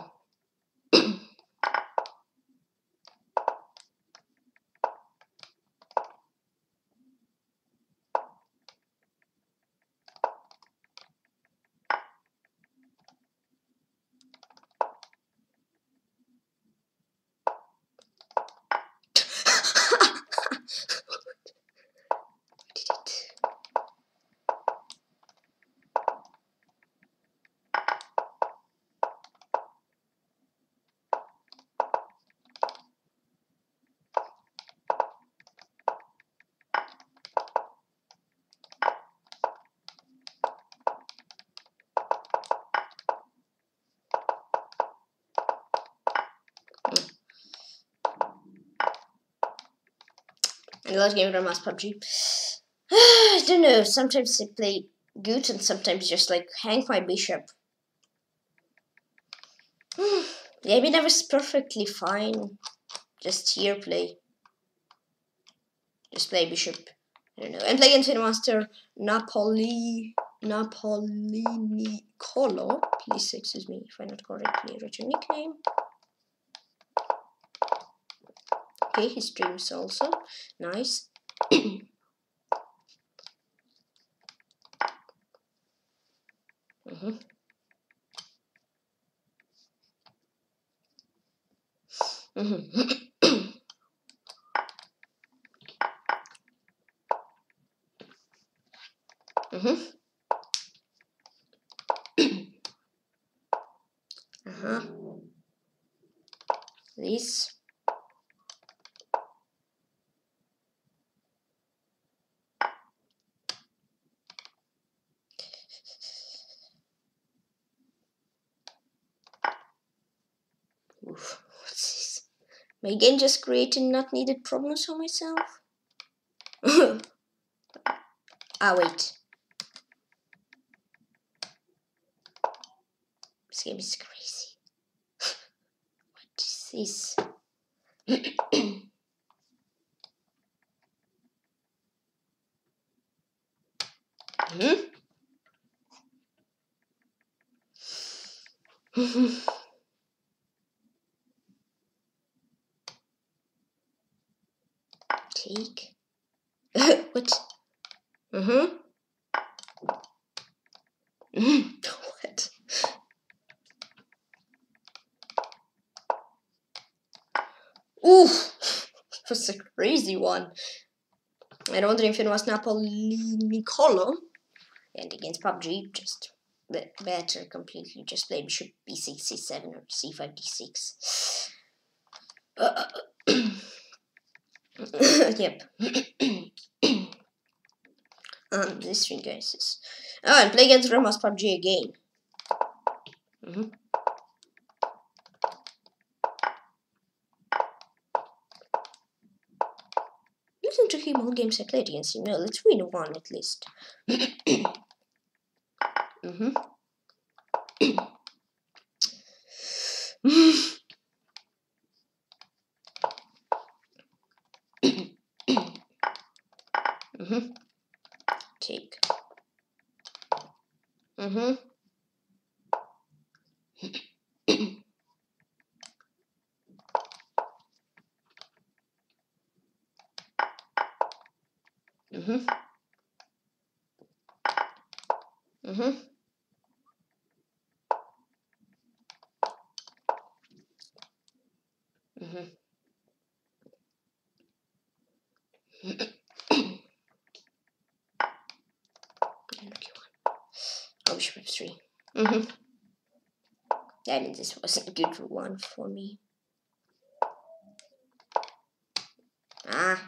and last game Ramaspubg. I don't know, sometimes they play good and sometimes just like hang my bishop. Yeah, I mean, I was perfectly fine. Just here play. Just play bishop. I don't know. And play into the master Napoli Nicolo. Please excuse me if I not correctly wrote your nickname. Okay, he streams also. Nice. This. Oof, what's this? My game just created not needed problems for myself. Wait. This game is crazy. What is this? Take. What? What? Ooh, that's a crazy one. I don't wonder if it was Napoli Nicolo. And against PUBG, just better completely. Just play bishop b6, c7, or c5, d6. Yep. This string guys. Oh, and play against Ramaspubg again. Listen to him all games I played against him. No, let's win one at least. Take. I mean, this wasn't a good one for me. Okay.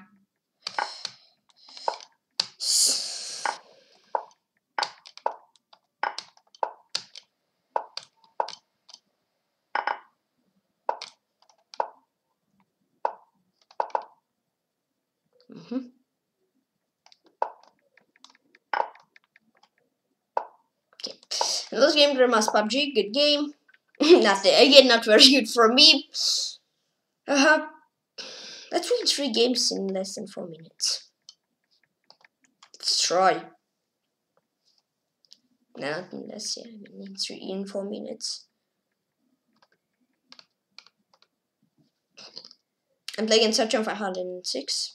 Those games are Ramaspubg, good game. Nothing again, not very good for me. Let's win 3 games in less than 4 minutes. Let's try. Nothing less, yeah, I mean, 3 in 4 minutes. I'm playing in search on 506.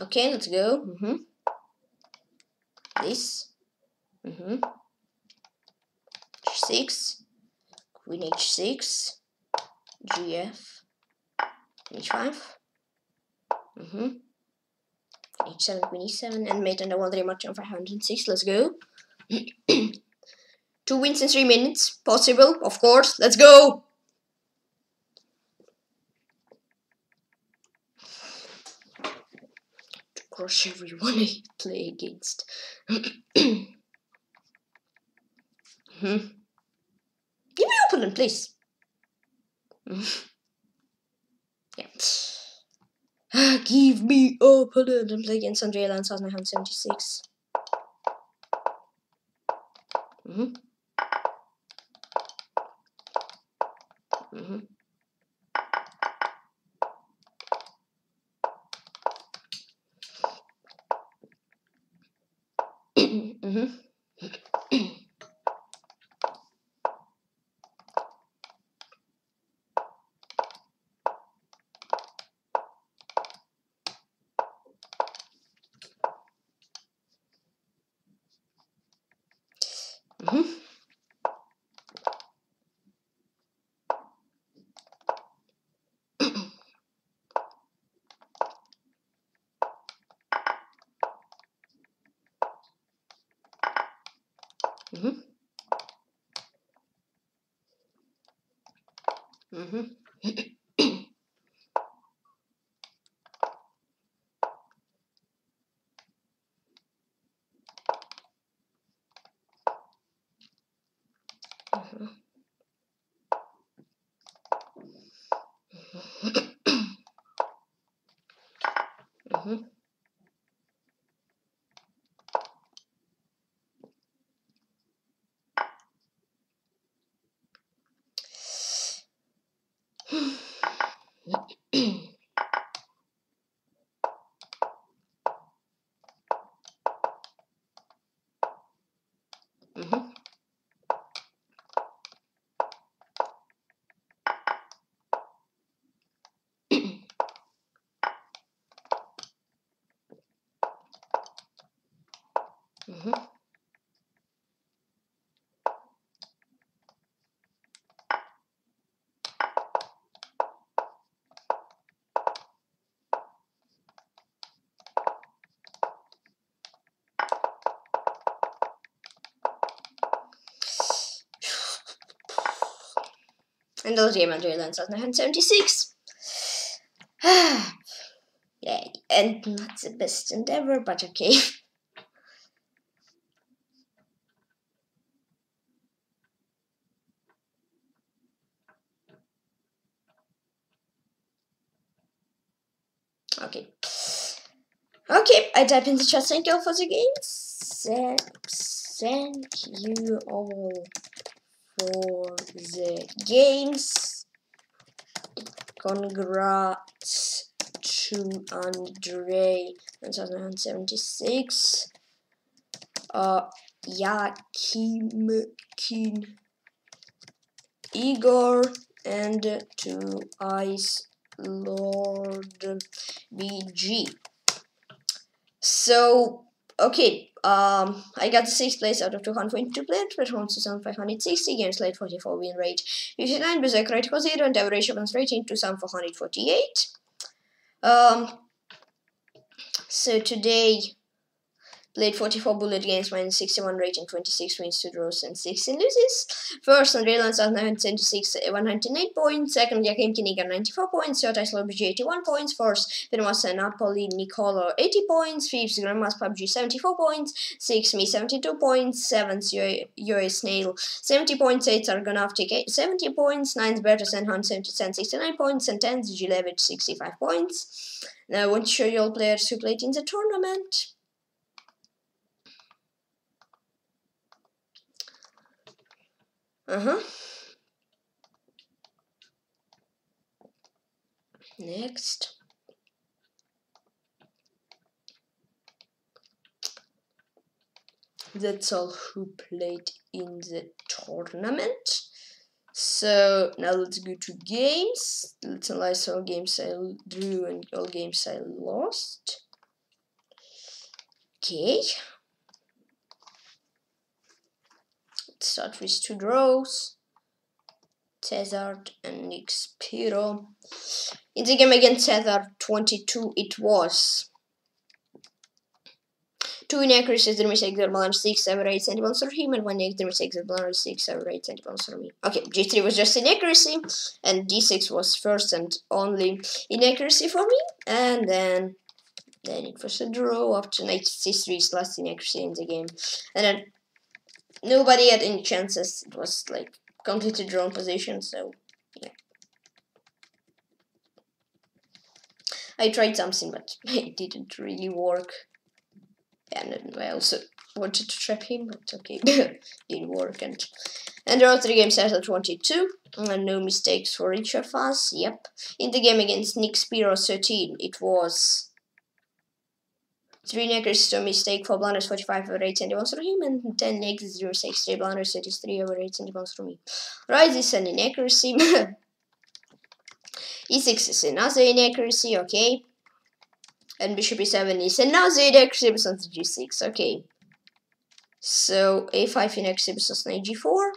Okay, let's go. This. H6. Queen H6. GF. H5. 727 and made another one rematch on 506. Let's go. 2 wins in 3 minutes. Possible, of course. Let's go. To crush everyone I play against. Give me opponent, please. Yeah. Give me opponent and play against Andrewland 1976. And those game Andrewland 1976. Yeah, and not the best endeavor, but okay. Okay, I type in the chat thank you all for the game. Thank you all for the games. Congrats to Andre 1976. Yakimkinigor and to IceLordBG. So okay, I got the 6th place out of 222 players, performance is on 560, games late 44, win rate 59, berserk rate 0, and average opponents rating 2448. So today, played 44 bullet games, minus 61 rating, 26 wins, 2 draws, and 16 loses. First, Andrewland 1976, 198 points. Second, Yakimkinigor 94 points. Third, IceLordBG 81 points. Fourth, Napoli Nicolo 80 points. Fifth, Ramaspubg 74 points. Sixth, me 72 points. Seventh, U.S. Snail 70 points. Eighth, Argonautic 70 points. Ninth, Bertha Hans 69 points. And tenth, Gilevich 65 points. Now I want to show you all players who played in the tournament. Next. That's all who played in the tournament. So now let's go to games. Let's analyze all games I drew and all games I lost. Okay. Start with 2 draws, Tethered and Nixpiro. In the game against Cesar22, it was 2 necrosis, the mistake that belongs 6, 7, 8 centipounds for him, and 1 necrosis, the mistake that belongs 6, 7, 8 centipounds for me. Okay, G3 was just inaccuracy, and D6 was first and only inaccuracy for me, and then it was a draw up to knight C3's last inaccuracy in the game, and then nobody had any chances. It was like completely drawn position, so yeah. I tried something, but it didn't really work. And I also wanted to trap him, but okay, didn't work. And there are 3 games out of 22, and no mistakes for each of us. Yep. In the game against Nixpiro 13, it was 3 neckers, 2 mistake, 4 blunders, 45 over 8 centipounds for him, and 10 neckers, 0, 6, 3 blunders, 33 over 8 centipounds for me. Rise is an inaccuracy. E6 is another inaccuracy, okay. And bishop e7 is another inaccuracy besides g6, okay. So a5 inaccuracy besides knight g4.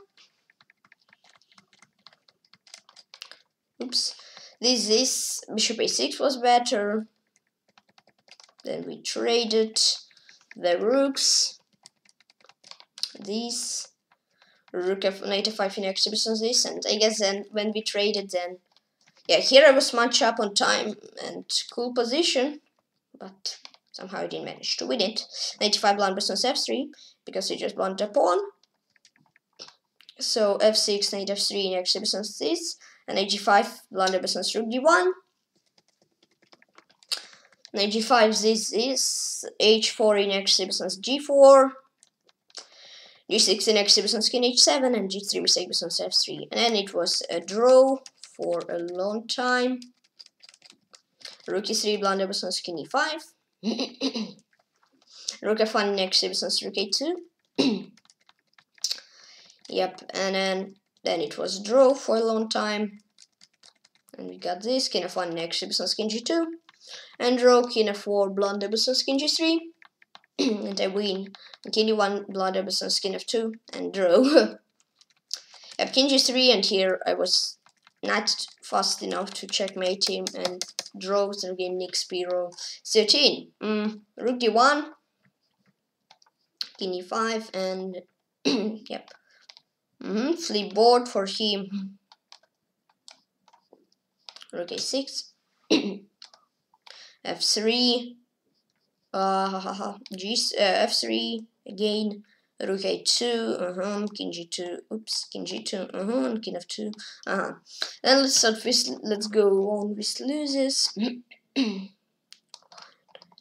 Oops. This bishop a6 was better. Then we traded the rooks. These rook f knight f5 inaccuracy besides this, and I guess then when we traded then. Yeah, here I was much up on time and cool position, but somehow I didn't manage to win it. 95 blunders on f3, because he just blundered a pawn. So f6, knight f3, knight f6 on this, and knight g5, blunder on rook d1. Knight g5, this is h4 in x6 on g4. g6 in x6 on skin h7, and g3 mistake on f3. And then it was a draw for a long time. Rook e3, blunder on skin e5. Rook f1, next Simpsons, rook a2. Yep, and then it was draw for a long time. And we got this, king f1, next Simpsons, skin g2. And draw, king f4, blunder on skin g3. And I win. And king e1, blunder on skin f2. And draw. Yep, king g3, and here I was not fast enough to checkmate him and draw the game Nixpiro 13. Rook d1, king e5, and yep. Flip board for him. Rook a6, f3, f3 again. Rook a2, king g2, oops, king g2, and king f2, Then let's start with, let's go on with losers.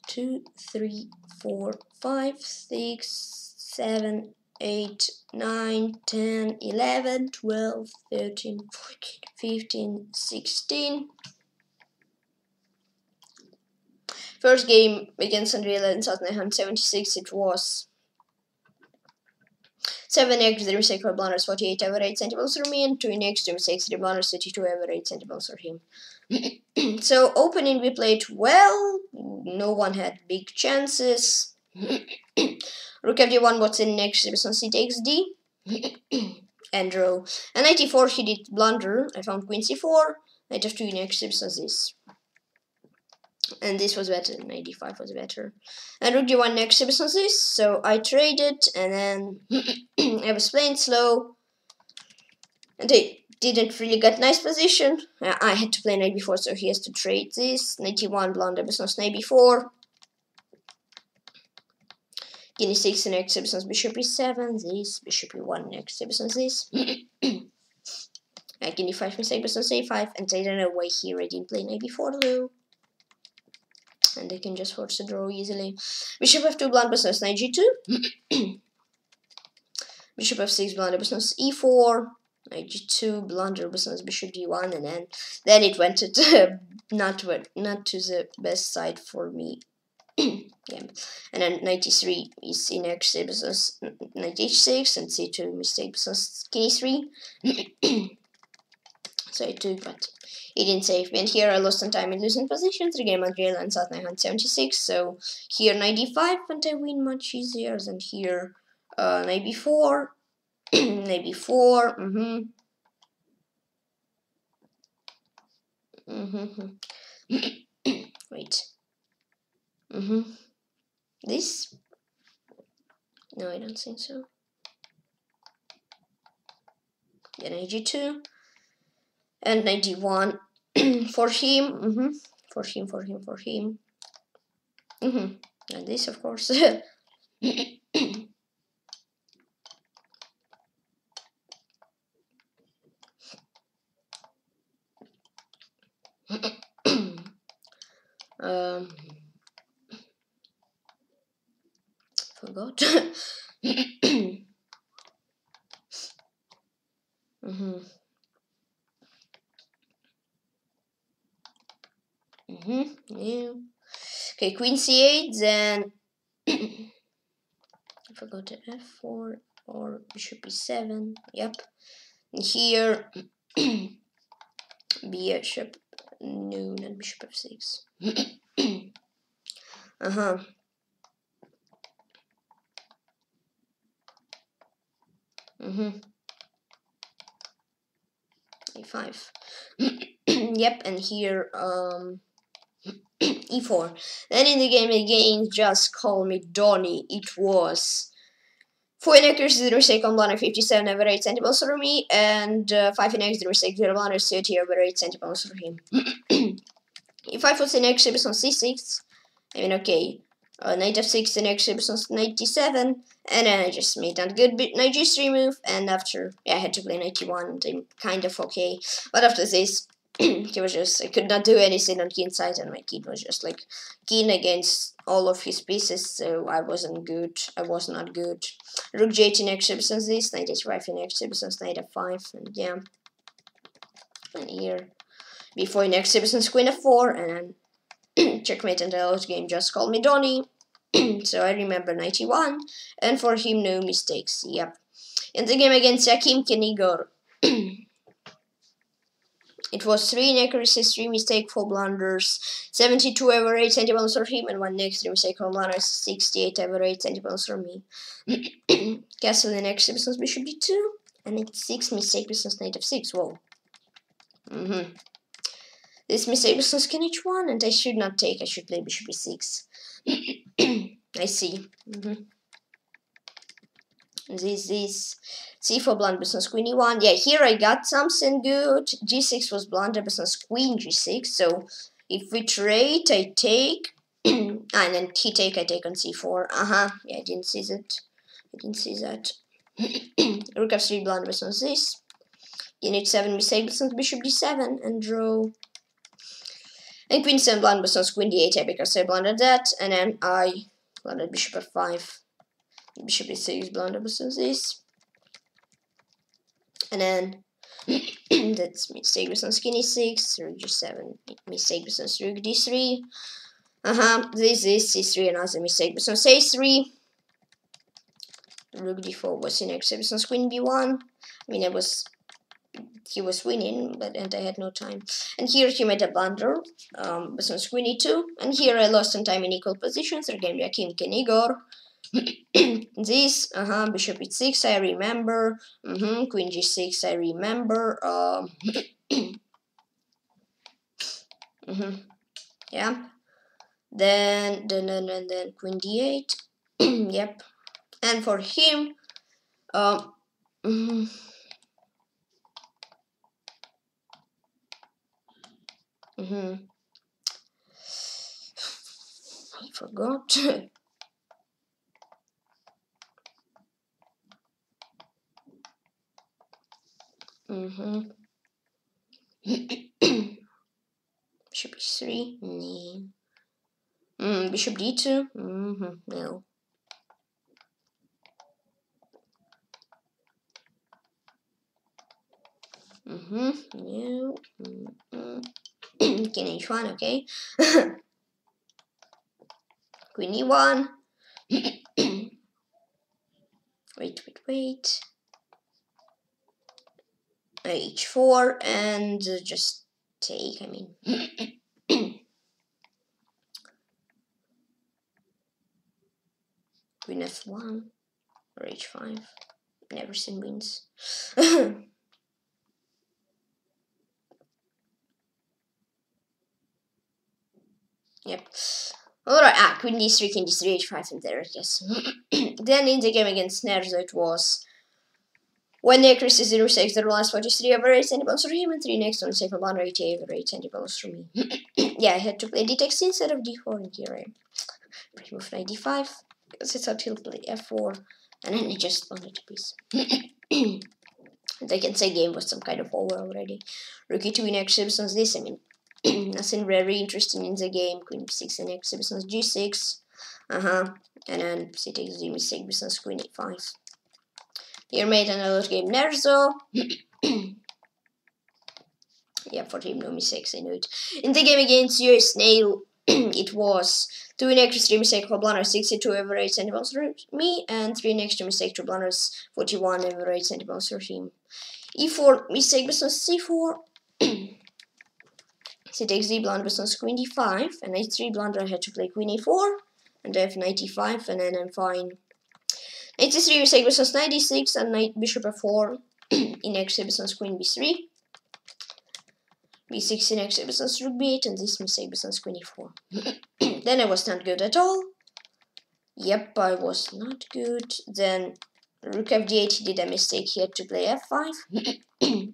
2, 3, 4, 5, 6, 7, 8, 9, 10, 11, 12, 13, 14, 15, 16. First game against Andrewland in 1976, it was 7 eggs, 3 mistakes for blunders, 48 over 8 centimeters for me, and 2 eggs, 2 mistakes, 3 blunders, 32 over 8 centimeters for him. So, opening we played well, no one had big chances. Rook fd1 was in next on c takes d, and draw. And knight e4 he did blunder, I found queen c4, knight f2 next on this. And this was better, 95 was better. And rook d1 next on this, so I traded, and then I was playing slow. And they didn't really get nice position. I had to play knight before, so he has to trade this. Knight e1, blunder on knight before. King e6 next on bishop e7, this. Bishop e1 next on this. King e5 mistake on a5, and I don't know why here I didn't play knight before though. And they can just force a draw easily. Bishop f2, blunder on knight g2. Bishop f6, blunder on e4. Knight g2, blunder on bishop d1, and then it went to not to the best side for me. Yeah. And then knight e3 is in x knight h6, and c2 mistake on king e3. So I took, but it didn't save me. And here I lost some time in losing position. 3 game Andrewland at 1976. So here 95, and I win much easier than here 94, 94. Wait. This No, I don't think so. Then Ag2 and Ag1 for him. Mm-hmm. For him. Mm-hmm. And this, of course. Forgot. Yeah. Okay, queen c8, then I forgot to f4 or bishop e7. Yep. And here bishop. No, not bishop f6. E5. Yep, and here e4. Then in the game again, just call me Donnie. It was 4 in x 0 6 1 57 over 8 centimeters for me, and 5 in x 0 6 0 1 30 over 8 centimeters for him. If I was in x on c6, I mean, okay, knight f6 in x on knight d7, and then I just made that good knight g3 move, and after, yeah, I had to play knight e1, and kind of okay, but after this, he was just, I could not do anything on king side, and my king was just like king against all of his pieces, so I wasn't good. I was not good. Rook g8 in x on this, knight h5 in x on knight f5, and yeah, and here before in x queen f4, and then checkmate. And the last game just called me Donnie. So I remember 91, and for him no mistakes. Yep. In the game against Hakeem Keningor, it was 3 inaccuracies, 3 mistakes, 4 blunders, 72 over 8 centimeters for him, and 1 next 3 mistake for blunder, 68 over 8 centimeters for me. Castle in x business bishop d2, and it's 6 mistake business knight f6. Whoa. This mistake business king h1, and I should not take, I should play bishop e6. I see. This c4 blunder business queen e1. Yeah, here I got something good. G6 was blunder business queen g6. So if we trade, I take, and then he take, I take on c4. Yeah, I didn't see that. Rook f3 blunder business this. In h7 mistake business bishop d7 and draw. And queen 7 blunder business queen d8. Yeah, because I blundered that, and then I blundered bishop f5. Bishop e6 blunder business this, and then that's mistake business king e6, rook g7, mistake business rook d3. This is c3, another mistake business a3. Rook d4 was in x business queen b1. I mean, he was winning, but and I had no time. And here he made a blunder, business queen e2, and here I lost some time in equal positions. Again, Hakeem Keningor. This, bishop e6, I remember, queen g6, I remember, yeah, then queen d8, yep, and for him, I forgot. Bishop e3, no. Bishop d2, no. No. King h1, okay. Queen e1. Wait. H4 and just take, I mean, queen f1 or h5, never seen wins. Yep. Alright, queen d3, h5, and there, yes. Then in the game against Nerzo it was when Necris is 06, the last 43 over 8 centimeters for him, and 3 next one, second 188 over 8 centimeters for me. Yeah, I had to play d6 instead of d4, and here I removed knight d5, because I thought he'll play f4, and then I just wanted a piece. I can say game was some kind of over already. Rook e2 in exhibitions this, I mean, nothing very interesting in the game. Queen b6 in exhibitions g6, and then c takes d mistake business queen e5. Here made another game Nerzo. Yeah, for him no mistakes, I know it. In the game against U.S. Snail, it was 2 in extra 3 mistake for blunders 62 over 8 centimeters for me, and 3 in extra mistake to blunders 41 over 8 centimeters for him. E4 mistake business c4. C takes d blunder business queen d5, and h3 blunder I had to play queen a4, and I have knight e5, and then I'm fine. 83 mistake business knight d6 and knight bishop f4 in exit business queen b3, b6 in exit business rook b8, and this mistake business queen e4. Then I was not good at all. Yep, I was not good. Then rook fd8, he did a mistake, he had to play f5.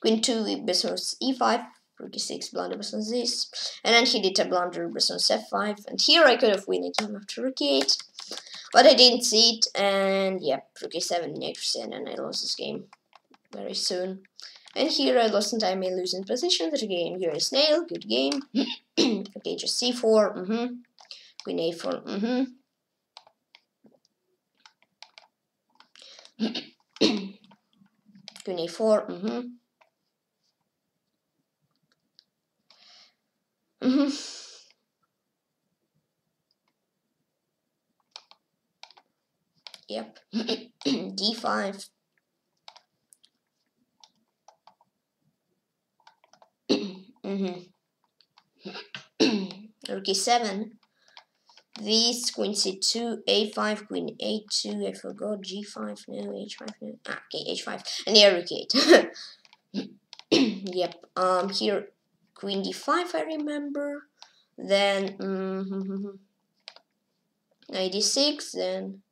Queen 2 business e5, rook e6 blunder business this, and then he did a blunder business f5, and here I could have won a game after rook e8. But I didn't see it, and yep, rook e7 next, and I lost this game very soon. And here I lost in time, I lose in position. The game, here is Snail, good game. Okay, just c4, queen a4, queen a4, Yep, d5. Rook e7. This, queen c2, a5, queen a2, I forgot, g5, no, h5, no. Ah, okay, h5, and here rook e8. Yep, here, queen d5, I remember. Then, knight d6, then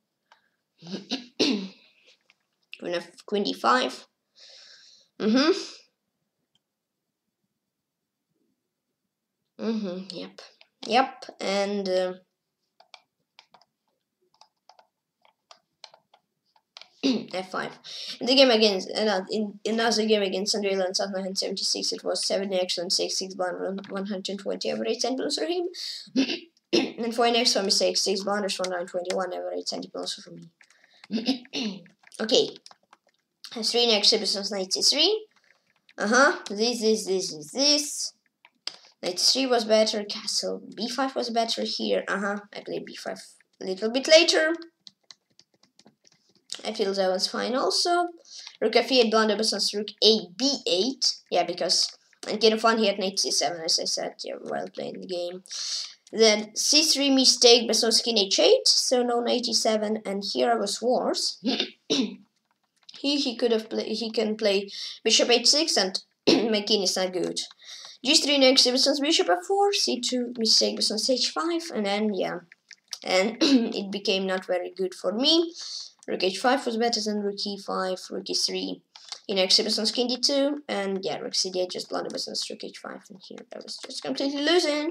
queen d5. Yep. And f5. In the game against another game against Andrewland 976, it was 7 excellent 6 blunder 120 over 8 centimeters for him, and for an extra mistake 6 blunders 121 over 8 centimeters for me. Okay, 3 next episodes 93. This. 93 was better, castle b5 was better here. I played b5 a little bit later. I feel that was fine also. Rook f8 blunder business rook a b8. Yeah, because in King of 1 he had knight c7, as I said, yeah, while playing the game. Then c3 mistake business king h8, so no knight e7, and here I was worse. He could have played, he can play bishop h6, and my king is not good. g3 next business bishop f4, c2 mistake business h5, and then yeah, and it became not very good for me. Rook h5 was better than rook e5, rook e3 in exhibitions king d2, and yeah, rook c8 just blunder business rook h5, and here I was just completely losing.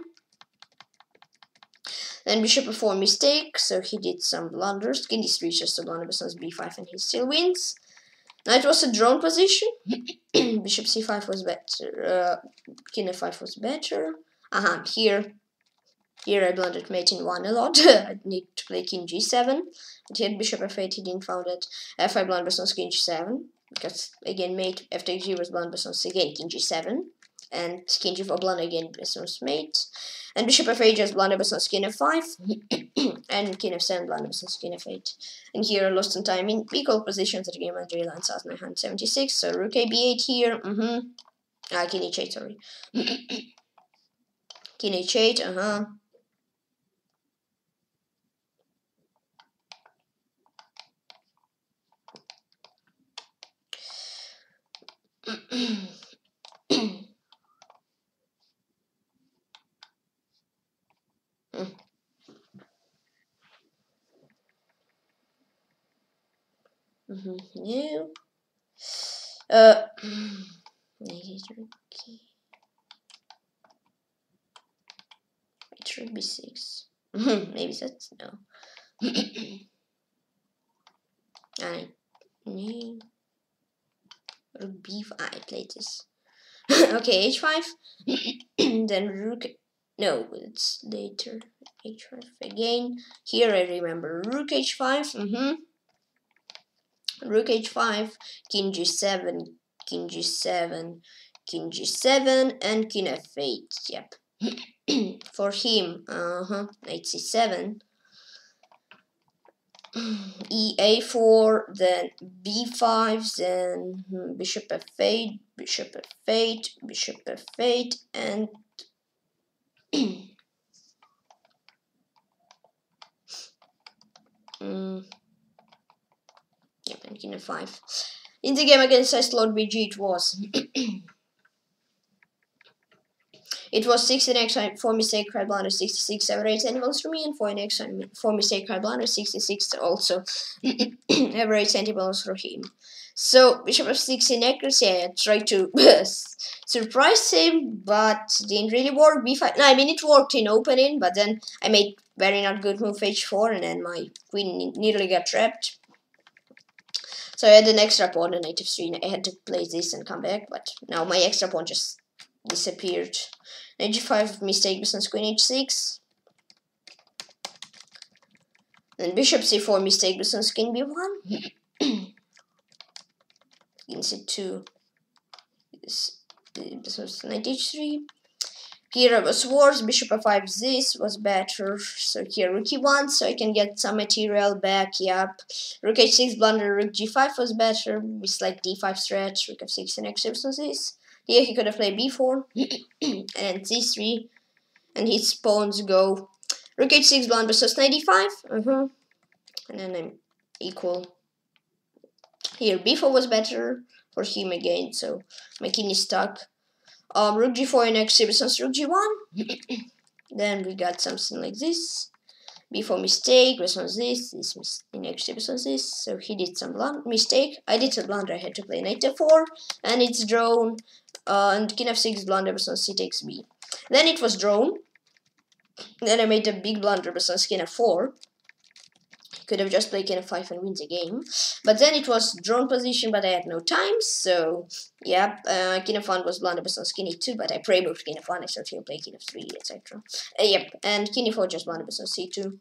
Then bishop f4 mistake, so he did some blunders. King d3 just a blunder business b5, and he still wins. Knight was a drawn position. Bishop c5 was better. King f5 was better. Here I blundered mate in 1 a lot. I need to play king g7. But here bishop f8, he didn't found it. f5 blunder business king g7, because again mate f takes g was blunder business again king g7. And king g4 blunder again business mate. And bishop f8 just blunder business king f5, and king f7 blunder business king f8. And here I lost some time in equal positions at the game at Andrewland 976, so rook a b8 here, king h8, sorry. King h8, No. It should be 6. Maybe that's no. I need B5 latest. Okay, H5. Then rook. No, it's later. H5 again. Here I remember rook H5. Rook H5, King G7, King G7, King G7, and King F8. Yep. For him, Knight C7, E A4, then B5, then Bishop F8, Bishop F8, Bishop F8, and yep, and King F5. In the game against IceLordBG, it was. It was 16x for mistake card blunder 66 average animals for me, and 4x for mistake card blunder 66 also average animals for him. So Bishop F6 inaccuracy. I tried to surprise him, but didn't really work. B5. No, I mean it worked in opening, but then I made very not good move H4, and then my queen nearly got trapped. So I had an extra pawn on Knight F3, and I had to play this and come back, but now my extra pawn just disappeared. Knight G5 mistake business Queen H6. Then Bishop C4 mistake business King B1. King C2 business Knight H3. Here I was worse. Bishop F5 this was better. So here Rook E1, so I can get some material back. Yep. Rook H6 blunder. Rook G5 was better. It's like D5 threat. Rook F6 and exceptions this. Here he could have played B4 and C3, and his pawns go Rook H6 blunder versus 95. And then I'm equal. Here B4 was better for him again. So my king is stuck. Rook G4 and exhibitions Rook G1. Then we got something like this. B4 mistake versus this. This in exhibitions this. So he did some mistake. I did a blunder. I had to play Knight F4, and it's drawn. And King F6 blunder versus C takes B. Then it was drawn. Then I made a big blunder versus King F4. Could have just played King F5 and win the game, but then it was drawn position, but I had no time, so yeah, King F1 was blunder versus King E2, but I pre-moved King F1, I started to play King F3, etc. Yep, and King E4 just blunder versus C2.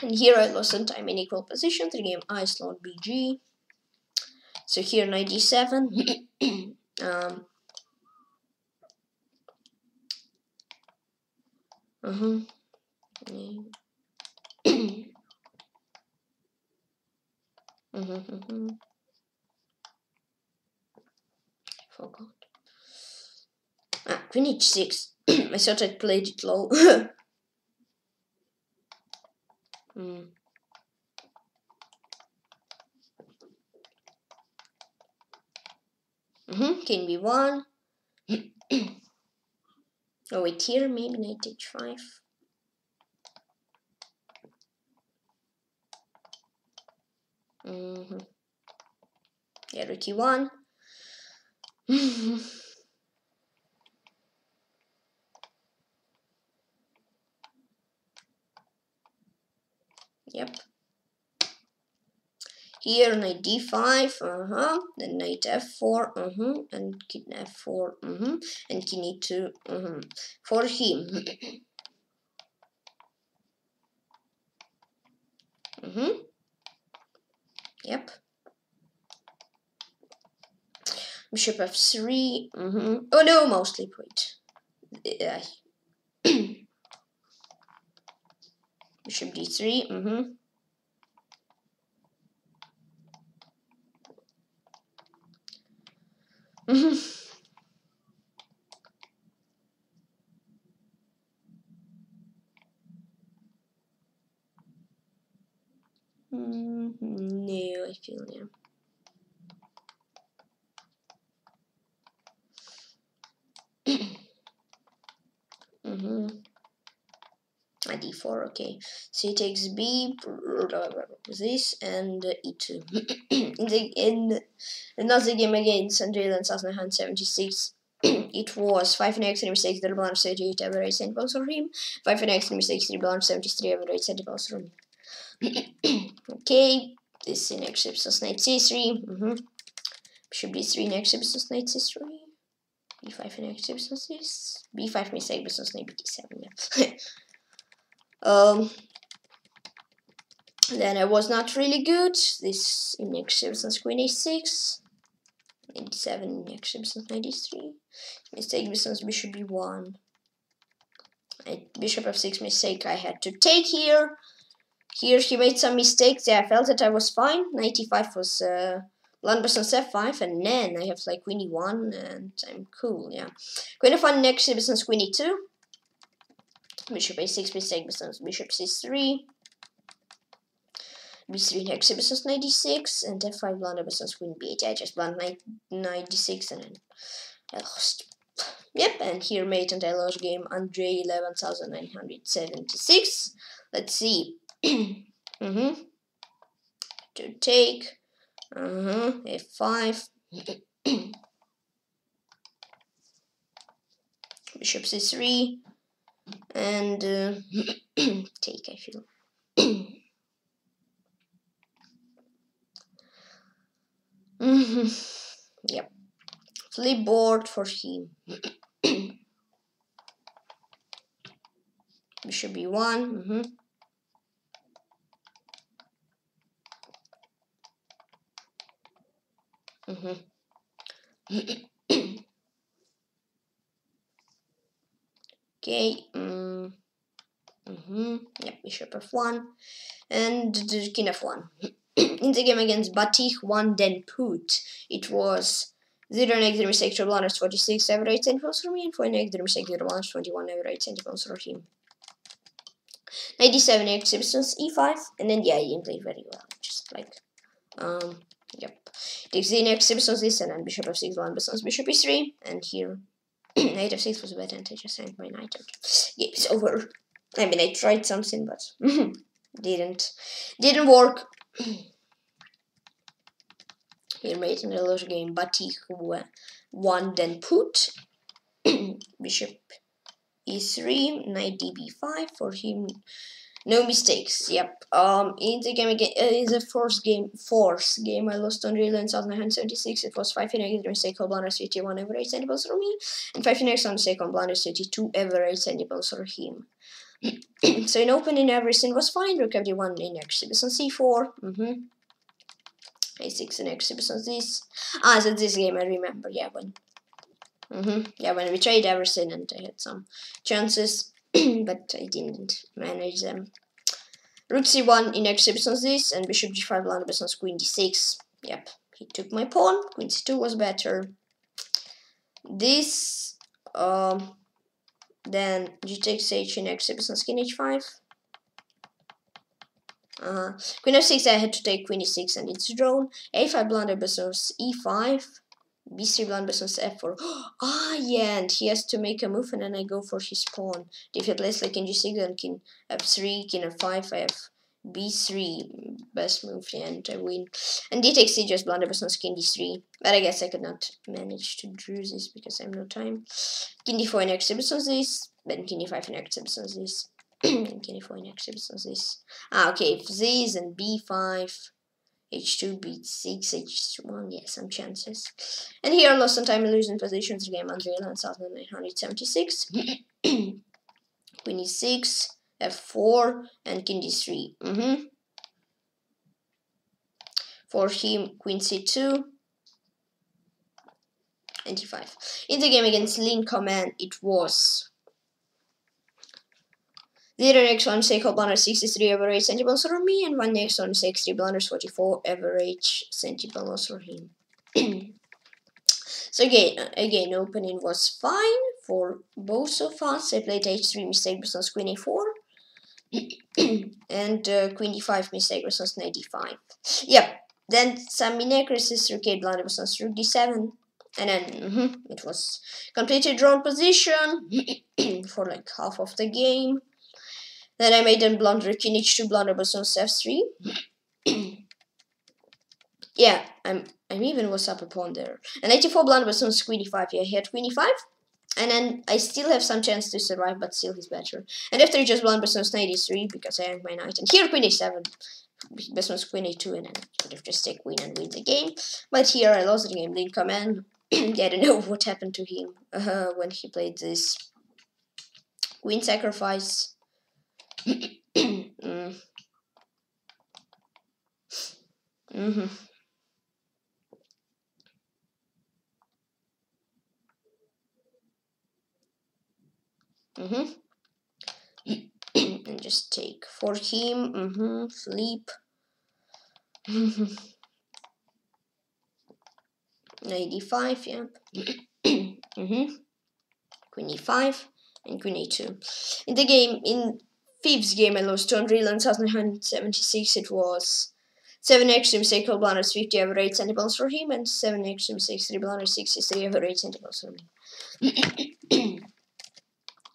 And here I lost some time in equal position, to the game IceLordBG. So here Knight D7. Forgot. Ah, Queen H6. I thought I played it low. King B1. Oh wait, here maybe Knight H5. Yeah, Rook E1. Yep. Here Knight D5. Then Knight F4. And King F4. And King E2. For him. Yep. Bishop F3. Oh no, mostly point. Bishop D3. No, I feel you. A d4, okay. So he takes B, this, and E2. In another game against Andrewland, Cesar22, it was 5 and x and 6, double arm 38, average centimeters for him. 5 and x and 6, double arm 73, average centimeters for me. Okay, this is next episode knight c3. Should be 3 next episode knight c3. b5 and next episode c6. b5 mistake, because knight bt7. Then I was not really good. This in next episode queen a6. 87 next episode 93. Mistake business bishop b1. Bishop f6 mistake I had to take here. Here he made some mistakes. Yeah, I felt that I was fine. 95 was land business f5, and then I have like queen e1 and I'm cool, yeah. Queen f1 next business queen e2. Bishop a6 mistake business bishop c3. b3 next business 96 and f5 blunder business queen b8. I just blunt knight 96 and then I lost. Yep, and here mate and I lost game Andre 11,976. Let's see. To take f5 bishop c3 and take, I feel. Yep. Flip board for him. Bishop b1. Okay. Yep. Bishop f1 and king f1. In the game against Batik 1 Den Put, it was 0 next the mistake, 46 average centimeters for me, and 4 next the mistake, 21 average centimeters for him. 97 next substance e5, and then yeah, I didn't play very well, just like, yep. Takes the next substance this, and then bishop f6, one business, bishop e3, and here, knight f6 was better, and I just sent my knight out. Yeah, it's over. I mean, I tried something, but didn't work. Here mate in the last game Batik 1 Den Put. Bishop e3, knight db5 for him. No mistakes. Yep. In the game again, in the fourth game I lost on Real in 1976. It was 5 and x mistake on blunder 51 average centimeters for me, and 5 and x mistake on blunder 32 average centimeters for him. So in opening everything was fine. Rook fd1 in exhibition c4. A6 in exhibition this. Ah, so this game I remember. Yeah, when. Yeah, when we tried everything and I had some chances, but I didn't manage them. Rook c1 in exhibition this, and bishop g5 blunder business queen d6. Yep, he took my pawn. Queen c2 was better. This. Then g takes h in x business king h5. Queen f6, I had to take queen e6 and it's drawn. a5 blunder business e5. b3 blunder business f4. Ah, yeah, and he has to make a move and then I go for his pawn. If he plays like king g6, then king f3, king f5, I have b3. Best move, yeah, and I win. And d takes c, just blunder business king d3. But I guess I could not manage to do this because I have no time. King d4 in exhibitions this, then king d5 in exhibitions this, and king d4 in exhibitions this. Ah, okay, if this and b5, h2, b6, h1, yeah, some chances. And here I lost some time in losing positions again, Andrewland 1976. Queen e6, f4, and king d3. For him, queen c2. And d5. In the game against Lincoman, it was 0 next 1 mistake on blunder 63 average centimeters for me, and 1 next 1 mistake 3 blunders 44 average centimeters for him. So again opening was fine for both of us. I played h3 mistake versus queen a4 and queen d5 mistake versus knight d5. Yep. Then some inaccuracies, rook 8 blunder versus rook d7. And then it was completely drawn position for like half of the game. Then I made them blunder, king h2, blunder, but on f3. Yeah, I'm even was up a pawn there. And 84 blunder, but on queen e5. Yeah, he had queen e5. And then I still have some chance to survive, but still he's better. And after he just blunder, but on knight e3, because I earned my knight. And here, queen a7. Best one's queen a2, and then I could have just take queen and win the game. But here I lost the game. Lincoman, I don't know what happened to him when he played this queen sacrifice. And just take for him, flip. Knight e5, yep. Queen e5 and queen a2. In the game, in fifth game, I lost to Andrewland 1976. It was 7 extreme 6 blunders 50 average centimeters for him, and 7 extreme 6 3 blunders 63 average centimeters for me.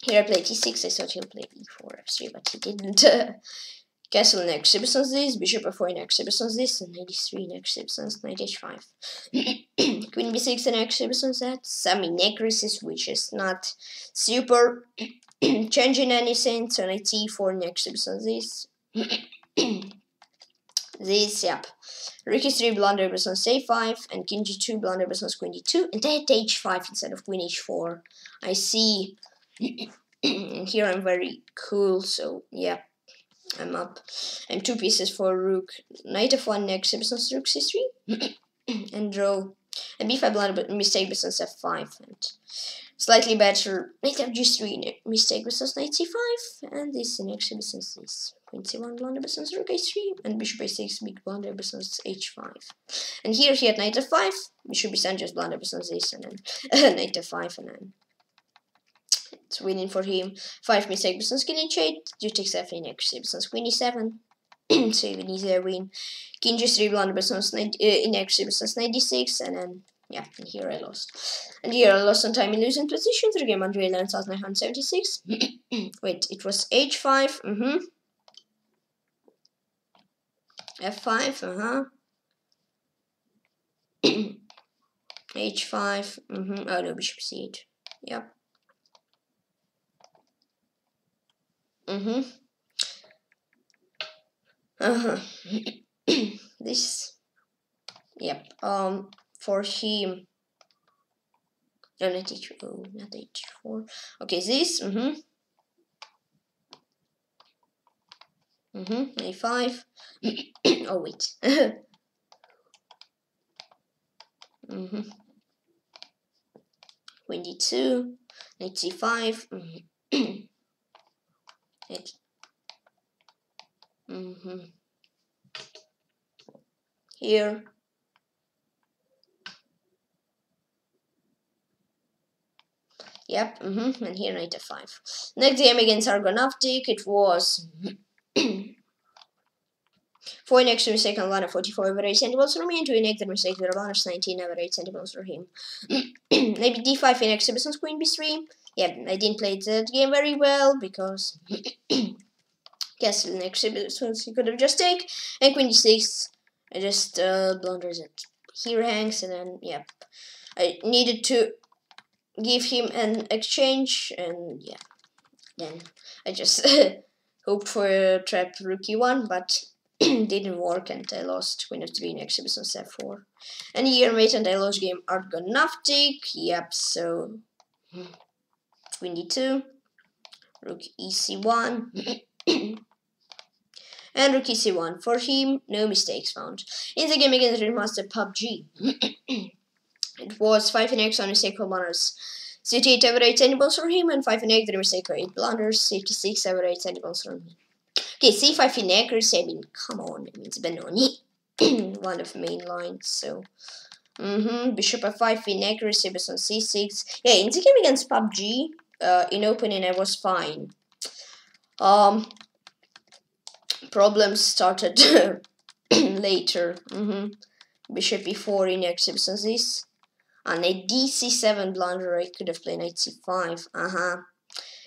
Here I played e6, I thought he'll play e4, f3, but he didn't. Castle next exhibitions this, bishop f4 next exhibitions this, and knight e3 next exhibitions, knight h5. Queen b6 and exhibitions that, some inaccuracies, which is not super changing anything, so knight e4 next exhibitions this. This, yep. Rook e3 blunder, but on a5, and king g2 blunder, but on queen d2, and that h5 instead of queen h4. I see. And here I'm very cool, so yeah, I'm up. I'm two pieces for rook. Knight f1 next, Besson's rook c3, and draw. And b5 blunder, mistake Besson's f5, and slightly better. Knight fg3, mistake Besson's knight c5, and this next, Besson's this. Queen c1 blunder, Besson's rook a3, and bishop a6, big blunder, Besson's h5. And here he had knight f5, bishop b7 just blunder, Besson's this, and then knight f5, and then. It's winning for him. 5 mistake, Besson's king h8. You take 7 next, Besson's queen e7. So even easier win. King g3 blunder, Besson's knight in next, Besson's knight d6, and then yeah. And here I lost. And here I lost on time in losing position. Through game Andrewland 1976. Wait, it was h5. F5. H5. Oh no, bishop c8. Yep. This, yep. For him, no, not h. Oh, not h4. Okay, this. A5. Oh wait. Queen d2. Knight c5. Here. Yep. And here knight f5. Next game against Argonautic, it was 4 next to mistake on 44 average centimeters for me, and 2 next to mistake with Laner's 19 average centimeters for him. Maybe d5 in exhibition's queen b3. Yeah, I didn't play that game very well because castle in exhibitions he could have just taken, and queen d6. I just blunders it. Here hangs, and then yep, I needed to give him an exchange, and yeah, then I just hoped for a trap rook e1, but didn't work, and I lost queen f3 in exhibitions f4. And here mate, and I lost game Argonautic. Yep, so queen d2, rook ec1, and rook ec1. For him, no mistakes found. In the game against Ramaspubg, it was 5 in x on mistake blunders, 68 average centimeters for him, and 5 in x on mistake 8 blunders, 66 average centimeters for me. Okay, c5 in accuracy, I mean, come on, I mean, it's Benoni, one of the main lines, so. Bishop f5 in accuracy, but on c6. Yeah, in the game against PUBG, in opening I was fine. Problems started later. Bishop e4 in accuracy, but this. And a dc7 blunder, I could have played knight c5.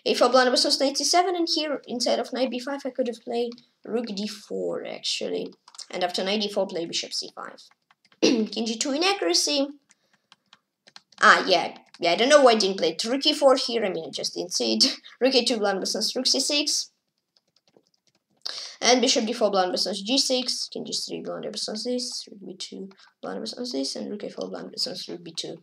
a4 blind was just knight c7, and here instead of knight b5 I could have played rook d4 actually, and after knight d4 play bishop c5. King g2 inaccuracy. I don't know why I didn't play rook e4 here. I mean, I just didn't see it. Rook a2 blind versus rook c6, and bishop d4 blind versus g6. King g3 blind versus this. Rook b2 blind versus this, and rook a4 blind versus rook b2.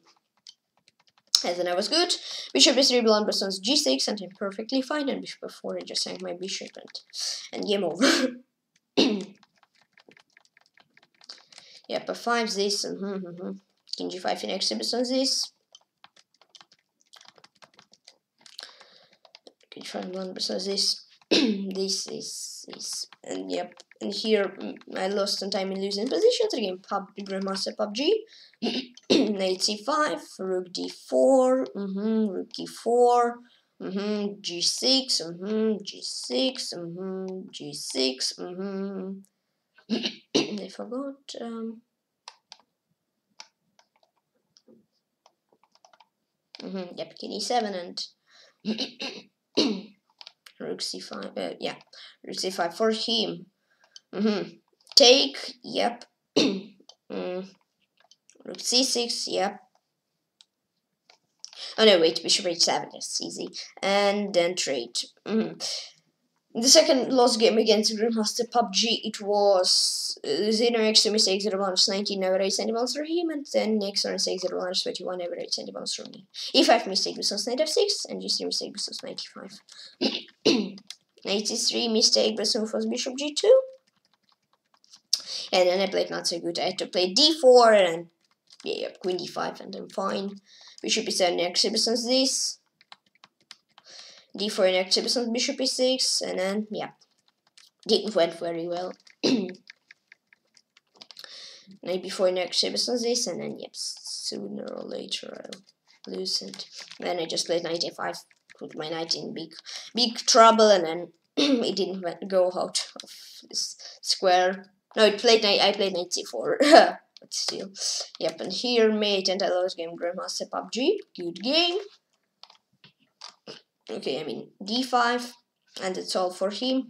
And then I was good. Bishop b3 blind versus g6, and I'm perfectly fine. And bishop f4, I just sank my bishop, and game over. Yeah, f5 this, and King g5 in exhibits on this. King g5 blind versus this. this. And yep, and here I lost some time in losing positions again. Grandmaster PUBG. Knight c5, rook d4, rook e4, g6, g6, g6, I forgot. Yep, king e7 and rook c5. Yeah, rook c5 for him. Take. Yep. Rook c6. Yep. Oh no, wait. Bishop h7. That's easy. And then trade. The second lost game against Grandmaster PUBG, it was 0x26 0-19 average centimeters for him, and then next on 6 0-21 average centimeters for me. E5 mistake versus knight f6, and g3 mistake versus knight e5. Knight c3 mistake versus first bishop g2. And then I played not so good. I had to play d4 and queen d5, and I'm fine. Bishop e7 exhibitions this. d4 inactive on bishop e6, and then, yeah, didn't went very well. Knight b4 inactive on this, and then, yep, sooner or later I'll lose it. Then I just played knight e5, put my knight in big trouble, and then it didn't go out of this square. No, I played knight c4, but still. Yep, and here, mate, and I lost game. Grandmaster PUBG, good game. Okay, I mean d5, and that's all for him.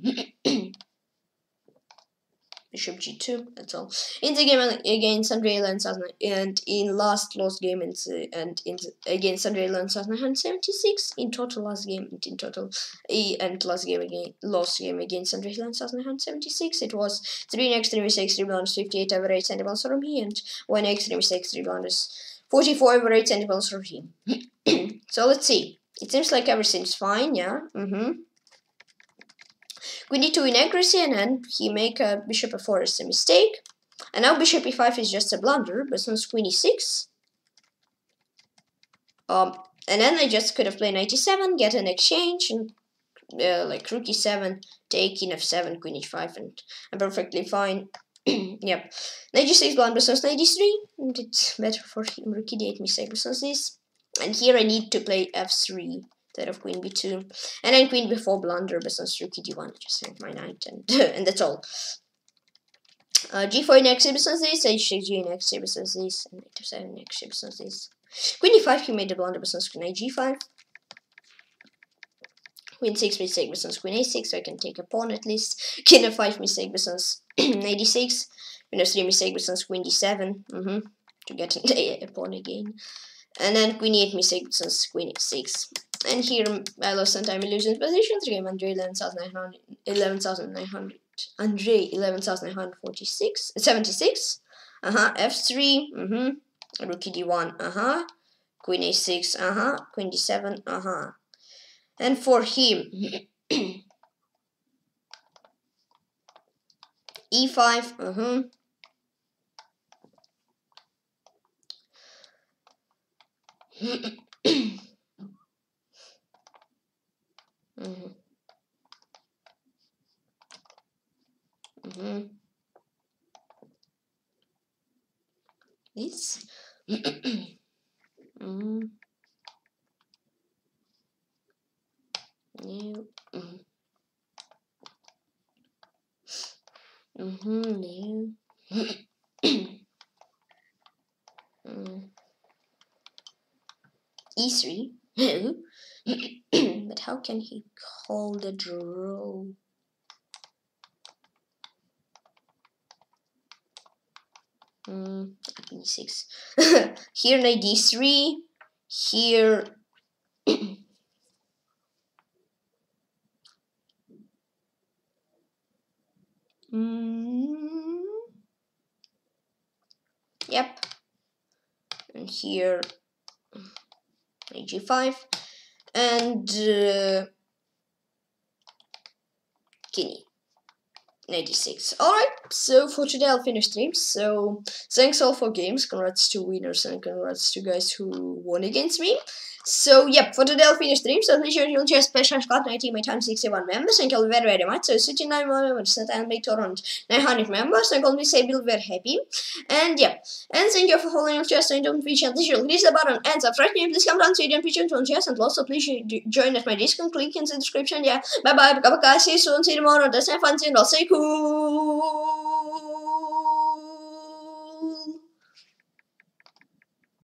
Bishop g2, that's all. In the game against Andrewland and in last game against Andrewland 976, in total last game and in total and last game against Andrewland 976, it was 3x36 rebounds 58 average centimeters from me, and 1x36 rebounds 44 average centimeters from him. So let's see. It seems like everything's fine, yeah. Queen d2 inaccuracy, and then he make a bishop f4 as a mistake. And now bishop e5 is just a blunder, but since queen e6. And then I just could have played knight e7, get an exchange, and like rook e7, take in f7, queen h5, and I'm perfectly fine. Yep. Knight g6 blind versus knight d3, and it's better for him. Rook e8 mistake versus this. And here I need to play f3 instead of queen b2, and then queen b4 blunder versus rook d1. I just sank my knight, and that's all. G4 next versus this, h6g next versus this, and knight f7 next versus this. Queen d5, he made the blunder versus knight g5. Queen 6 mistake versus queen a6, so I can take a pawn at least. King f5 mistake versus knight d6. Queen f3 mistake versus queen d7 to get a pawn again. And then queen e8 mistake versus queen e6. And here I lost some time in losing positions. Game Andrei 11,946. F3. Rook d1. Queen a6. Queen d7. And for him, e5. This. E3. But how can he call the draw? I think 6. Here knight d3. Here yep. And here knight g5. And Kenny. 96. Alright, so for today I'll finish stream. So thanks all for games, congrats to winners and congrats to guys who won against me. So yep, for today I'll finish stream, so make sure you'll share special Scott 90 my time 61 members, thank you all very much. So 69 members and make around 900 members, thank all me say we'll be very happy. And yeah, and thank you for following your chest and don't reach and please the button and subscribe me, please come down to your feature on chest and also please join at my Discord, click in the description. Yeah, bye bye, see you soon, see you tomorrow, that's my fun and I'll say cool.